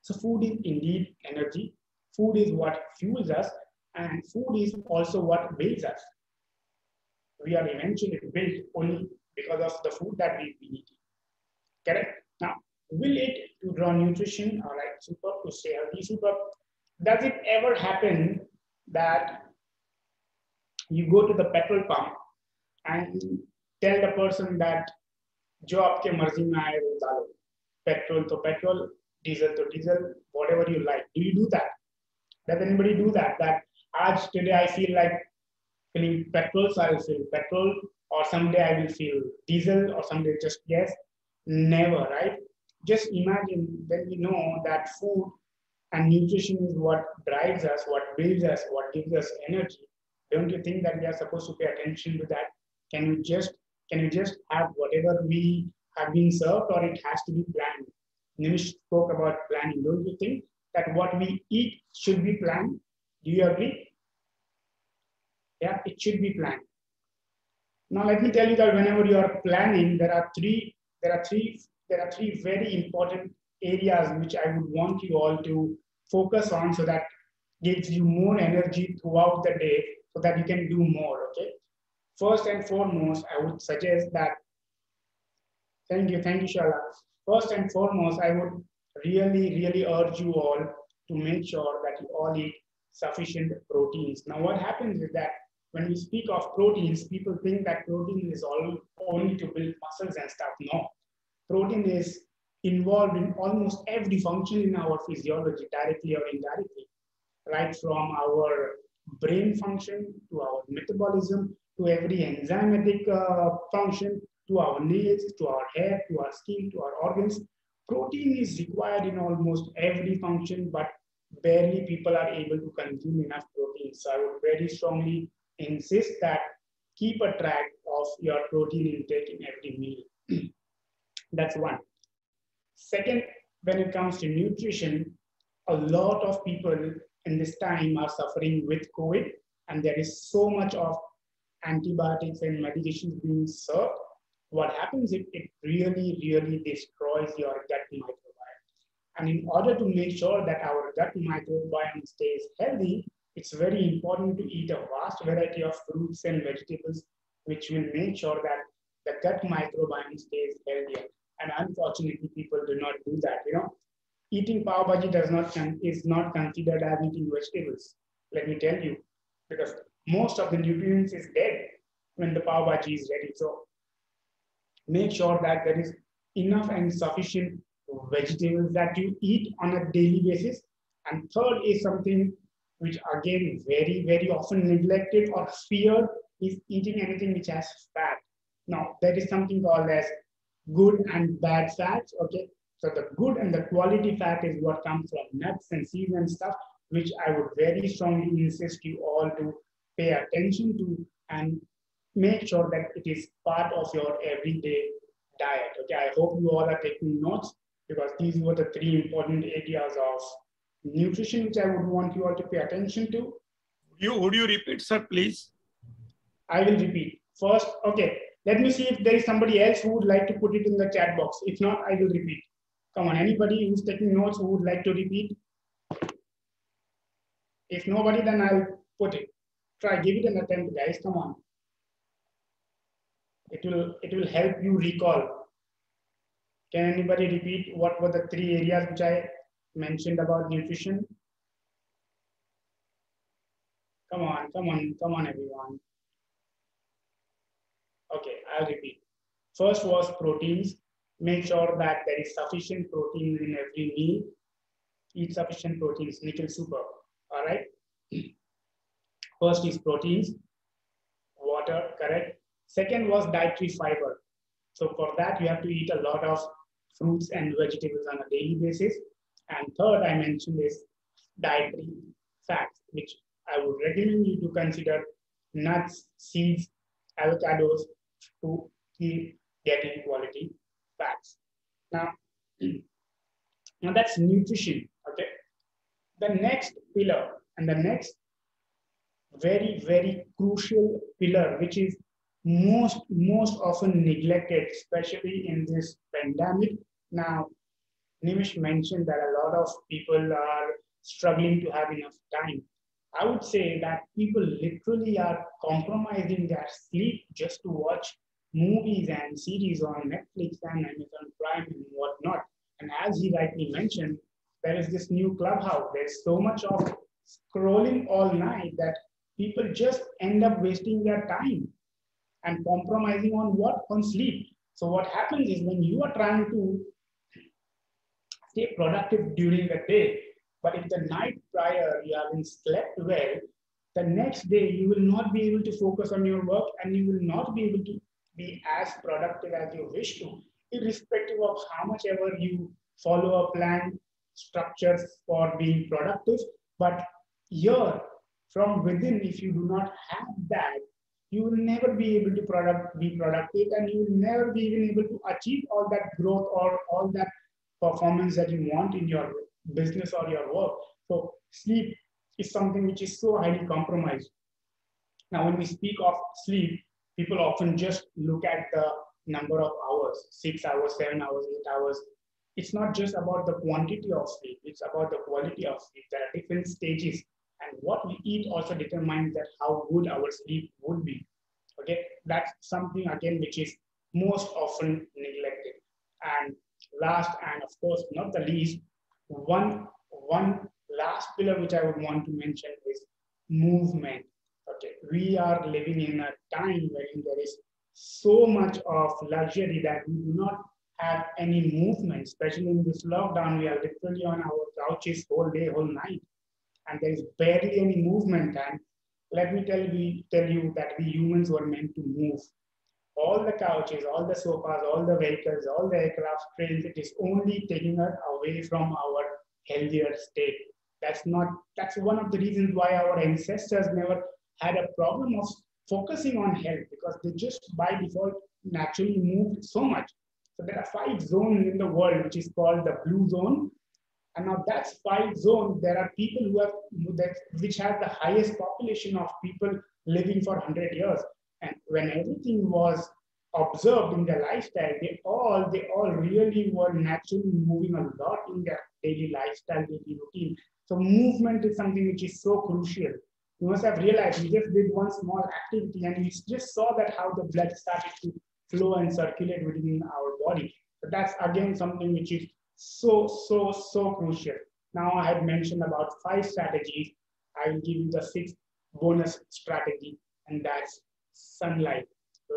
So food is indeed energy. Food is what fuels us, and food is also what builds us. We are eventually built only because of the food that we eat. Correct? Now, will it to draw nutrition? All right, super, to stay healthy, super. Does it ever happen that you go to the petrol pump and tell the person that jo aapke marzi mein aaye wo dalo, petrol to petrol, diesel to diesel, whatever you like? Do you do that? Does anybody do that? Today I feel like filling petrol, so I will fill petrol, or someday I will fill diesel, or someday just yes, never, right? Just imagine when we know that food and nutrition is what drives us, what builds us, what gives us energy. Don't you think that we are supposed to pay attention to that? Can you just have whatever we have been served, or it has to be planned? Nimish spoke about planning. Don't you think that what we eat should be planned? Do you agree? Yeah, it should be planned. Now, let me tell you that whenever you are planning, there are three very important areas which I would want you all to focus on, so that gives you more energy throughout the day so that you can do more. Okay. First and foremost, I would suggest that. Thank you, Shala. First and foremost, I would really urge you all to make sure that you all eat sufficient proteins. Now, what happens is that when we speak of proteins, people think that protein is all only to build muscles and stuff. No, protein is involved in almost every function in our physiology, directly or indirectly, right from our brain function to our metabolism, to every enzymatic function, to our nails, to our hair, to our skin, to our organs. Protein is required in almost every function, but barely people are able to consume enough protein. So I would very strongly insist that keep a track of your protein intake in every meal. That's one. Second, when it comes to nutrition, a lot of people in this time are suffering with COVID, and there is so much of antibiotics and medications being served. What happens is it really destroys your gut microbiome. And in order to make sure that our gut microbiome stays healthy, it's very important to eat a vast variety of fruits and vegetables, which will make sure that the gut microbiome stays healthier. And unfortunately, people do not do that. You know, eating pav bhaji is not considered as eating vegetables. Let me tell you, because most of the nutrients is dead when the pav bhaji is ready. So make sure that there is enough and sufficient vegetables that you eat on a daily basis. And third is something which again very often neglected or feared, is eating anything which has fat. Now, there is something called as good and bad fats. Okay, so the good and the quality fat is what comes from nuts and seeds and stuff, which I would very strongly insist you all to pay attention to and make sure that it is part of your everyday diet. Okay, I hope you all are taking notes, because these were the three important areas of nutrition which I would want you all to pay attention to. Would you repeat, sir, please? I will repeat. First, okay, let me see if there is somebody else who would like to put it in the chat box. If not, I will repeat. Come on, anybody who's taking notes who would like to repeat? If nobody, then I'll put it. Try, give it an attempt, guys. Come on. It will help you recall. Can anybody repeat what were the three areas which I mentioned about nutrition? Come on, everyone. Okay, I'll repeat. First was proteins. Make sure that there is sufficient protein in every meal. Eat sufficient proteins, little super. All right. First is proteins, water, correct. Second was dietary fiber. So for that, you have to eat a lot of fruits and vegetables on a daily basis. And third, I mentioned, is dietary fats, which I would recommend you to consider nuts, seeds, avocados to keep getting quality fats. Now that's nutrition, okay? The next pillar and the next very crucial pillar, which is most often neglected, especially in this pandemic. Now, Nimish mentioned that a lot of people are struggling to have enough time. I would say that people literally are compromising their sleep just to watch movies and series on Netflix and Amazon Prime and whatnot. And as he rightly mentioned, there is this new Clubhouse. There's so much of scrolling all night that people just end up wasting their time and compromising on what? On sleep. So what happens is, when you are trying to stay productive during the day, but if the night prior you haven't slept well, the next day you will not be able to focus on your work, and you will not be able to be as productive as you wish to, irrespective of how much ever you follow a plan, structures for being productive. But here, from within, if you do not have that, you will never be able to be productive, and you will never be even able to achieve all that growth or all that performance that you want in your business or your work. So sleep is something which is so highly compromised. Now, when we speak of sleep, people often just look at the number of hours, 6 hours, 7 hours, 8 hours. It's not just about the quantity of sleep, it's about the quality of sleep. There are different stages, and what we eat also determines that how good our sleep would be. Okay, that's something again which is most often neglected. And last, and of course not the least, one last pillar which I would want to mention is movement. Okay, we are living in a time wherein there is so much of luxury that we do not have any movement, especially in this lockdown. We are literally on our couches whole day, whole night, and there is barely any movement. And let me tell you that we humans were meant to move. All the couches, all the sofas, all the vehicles, all the aircraft, trains, it is only taking us away from our healthier state. That's one of the reasons why our ancestors never had a problem of focusing on health, because they just by default naturally moved so much. So there are 5 zones in the world, which is called the blue zone. And now that's 5 zones, there are people who have the highest population of people living for 100 years. And when everything was observed in their lifestyle, they all really were naturally moving a lot in their daily lifestyle, daily routine. So movement is something which is so crucial. You must have realized we just did one small activity and we just saw that how the blood started to flow and circulate within our body. But that's again something which is so crucial. Now I had mentioned about 5 strategies. I will give you the 6th bonus strategy, and that's sunlight.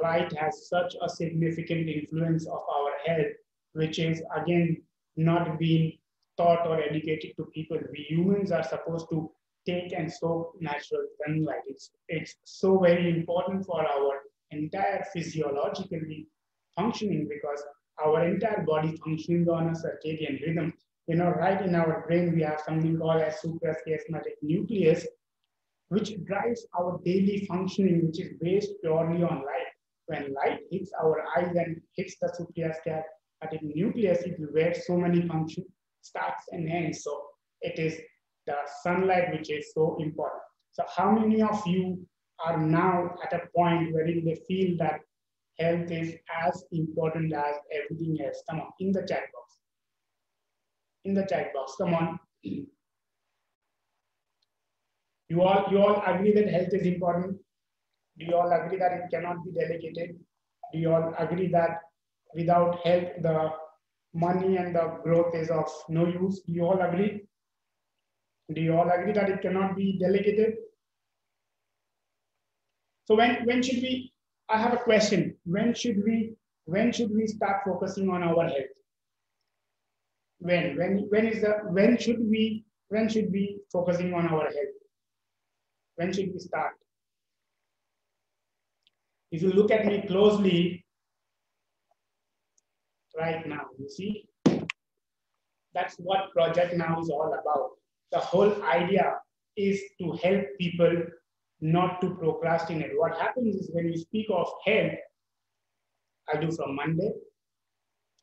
Light has such a significant influence of our health, which is again not being taught or educated to people. We humans are supposed to take and soak natural sunlight. It's so very important for our entire physiologically functioning, because our entire body functions on a circadian rhythm. You know, right in our brain, we have something called as suprachiasmatic nucleus, which drives our daily functioning, which is based purely on light. When light hits our eyes and hits the suprachiasmatic nucleus, it is where so many functions starts and ends. So it is the sunlight which is so important. So how many of you are now at a point wherein they feel that health is as important as everything else? Come on, in the chat box. In the chat box, come on. You all agree that health is important? Do you all agree that it cannot be delegated? Do you all agree that without health, the money and the growth is of no use? Do you all agree? Do you all agree that it cannot be delegated? So when should we, I have a question. When should we start focusing on our health? When should we focusing on our health? When should we start? If you look at me closely right now, you see, that's what Project Now is all about. The whole idea is to help people not to procrastinate. What happens is when we speak of health, I do from Monday,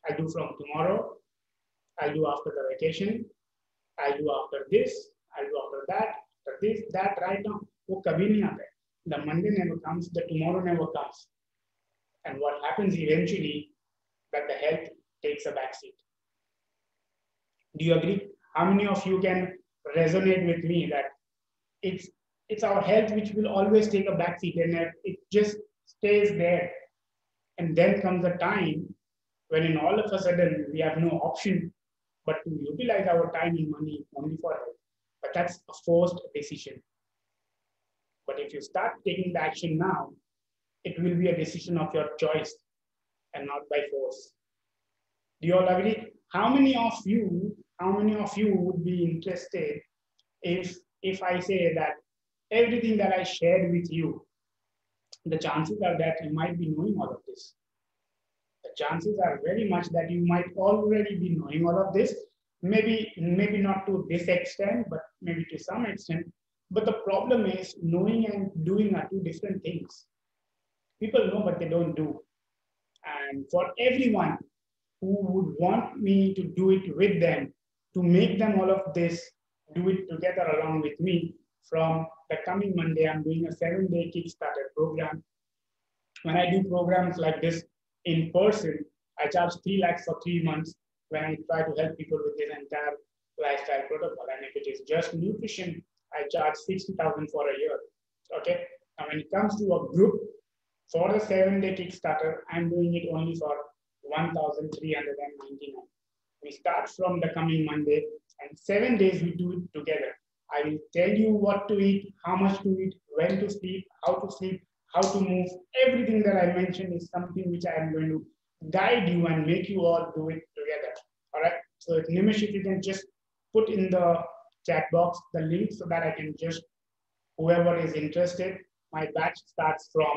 I do from tomorrow, I do after the vacation, I do after this, I do after that, after this, that, right now. The Monday never comes, the tomorrow never comes. And what happens eventually, that the health takes a backseat. Do you agree? How many of you can resonate with me that it's our health which will always take a backseat and it just stays there? And then comes a time when in all of a sudden we have no option but to utilize our time and money only for health. But that's a forced decision. But if you start taking the action now, it will be a decision of your choice and not by force. Do you all agree? How many of you would be interested if I say that everything that I shared with you, the chances are that you might be knowing all of this. The chances are very much that you might already be knowing all of this. Maybe not to this extent, but maybe to some extent. But the problem is knowing and doing are two different things. People know, but they don't do. And for everyone who would want me to do it with them, to make them all of this, do it together along with me, from the coming Monday, I'm doing a 7-day Kickstarter program. When I do programs like this in person, I charge 3 lakhs for 3 months when I try to help people with this entire lifestyle protocol. And if it is just nutrition, I charge 60,000 for a year. Okay. Now, when it comes to a group for the 7-day Kickstarter, I'm doing it only for 1,399. We start from the coming Monday, and 7 days we do it together. I will tell you what to eat, how much to eat, when to sleep, how to sleep, how to move. Everything that I mentioned is something which I am going to guide you and make you all do it together. All right. So Nimish, if you can just put in the chat box the link so that I can just, whoever is interested, my batch starts from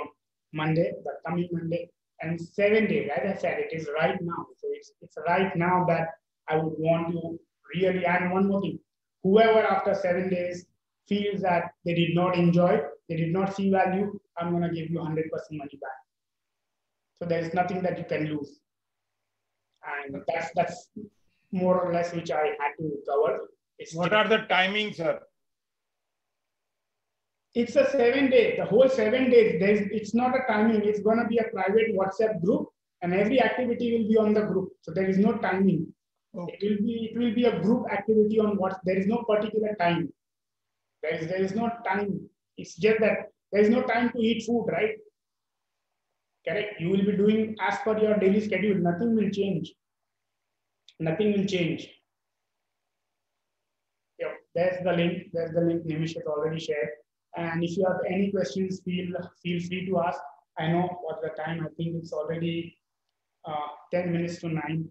Monday, the coming Monday, and 7 days. As I said, it is right now. So it's right now that I would want to really add one more thing. Whoever after 7 days feels that they did not enjoy, they did not see value, I'm going to give you 100% money back. So there's nothing that you can lose. And that's more or less which I had to cover. What are the timings, sir? It's a 7 day, the whole 7 days. It's not a timing. It's going to be a private WhatsApp group, and every activity will be on the group. So there is no timing. Okay. It will be a group activity on WhatsApp. There is no particular time. There is no time. It's just that there is no time to eat food, right? Correct. You will be doing as per your daily schedule. Nothing will change. Nothing will change. Yep. There's the link. Nimish has already shared. And if you have any questions, feel free to ask. I know what the time. I think it's already 10 minutes to 9.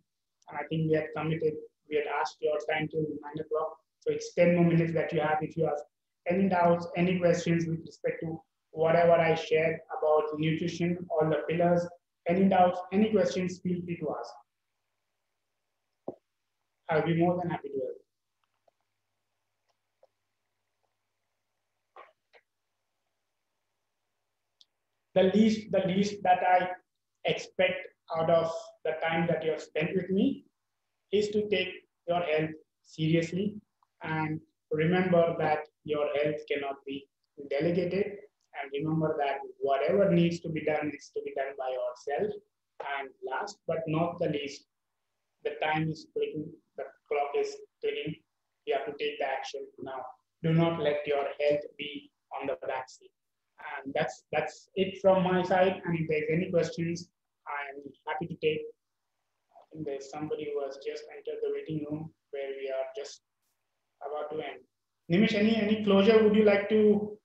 And I think we had committed, we had asked your time till 9 o'clock. So it's 10 more minutes that you have. If you have any doubts, any questions with respect to whatever I shared about nutrition, all the pillars, any doubts, any questions, feel free to ask. I'll be more than happy to help. The least that I expect out of the time that you have spent with me is to take your health seriously and remember that your health cannot be delegated, and remember that whatever needs to be done is to be done by yourself. And last but not the least, the time is ticking, the clock is ticking. You have to take the action now. Do not let your health be on the back seat. And that's it from my side. And if there's any questions, I'm happy to take. I think there's somebody who has just entered the waiting room where we are just about to end. Nimish, any closure would you like to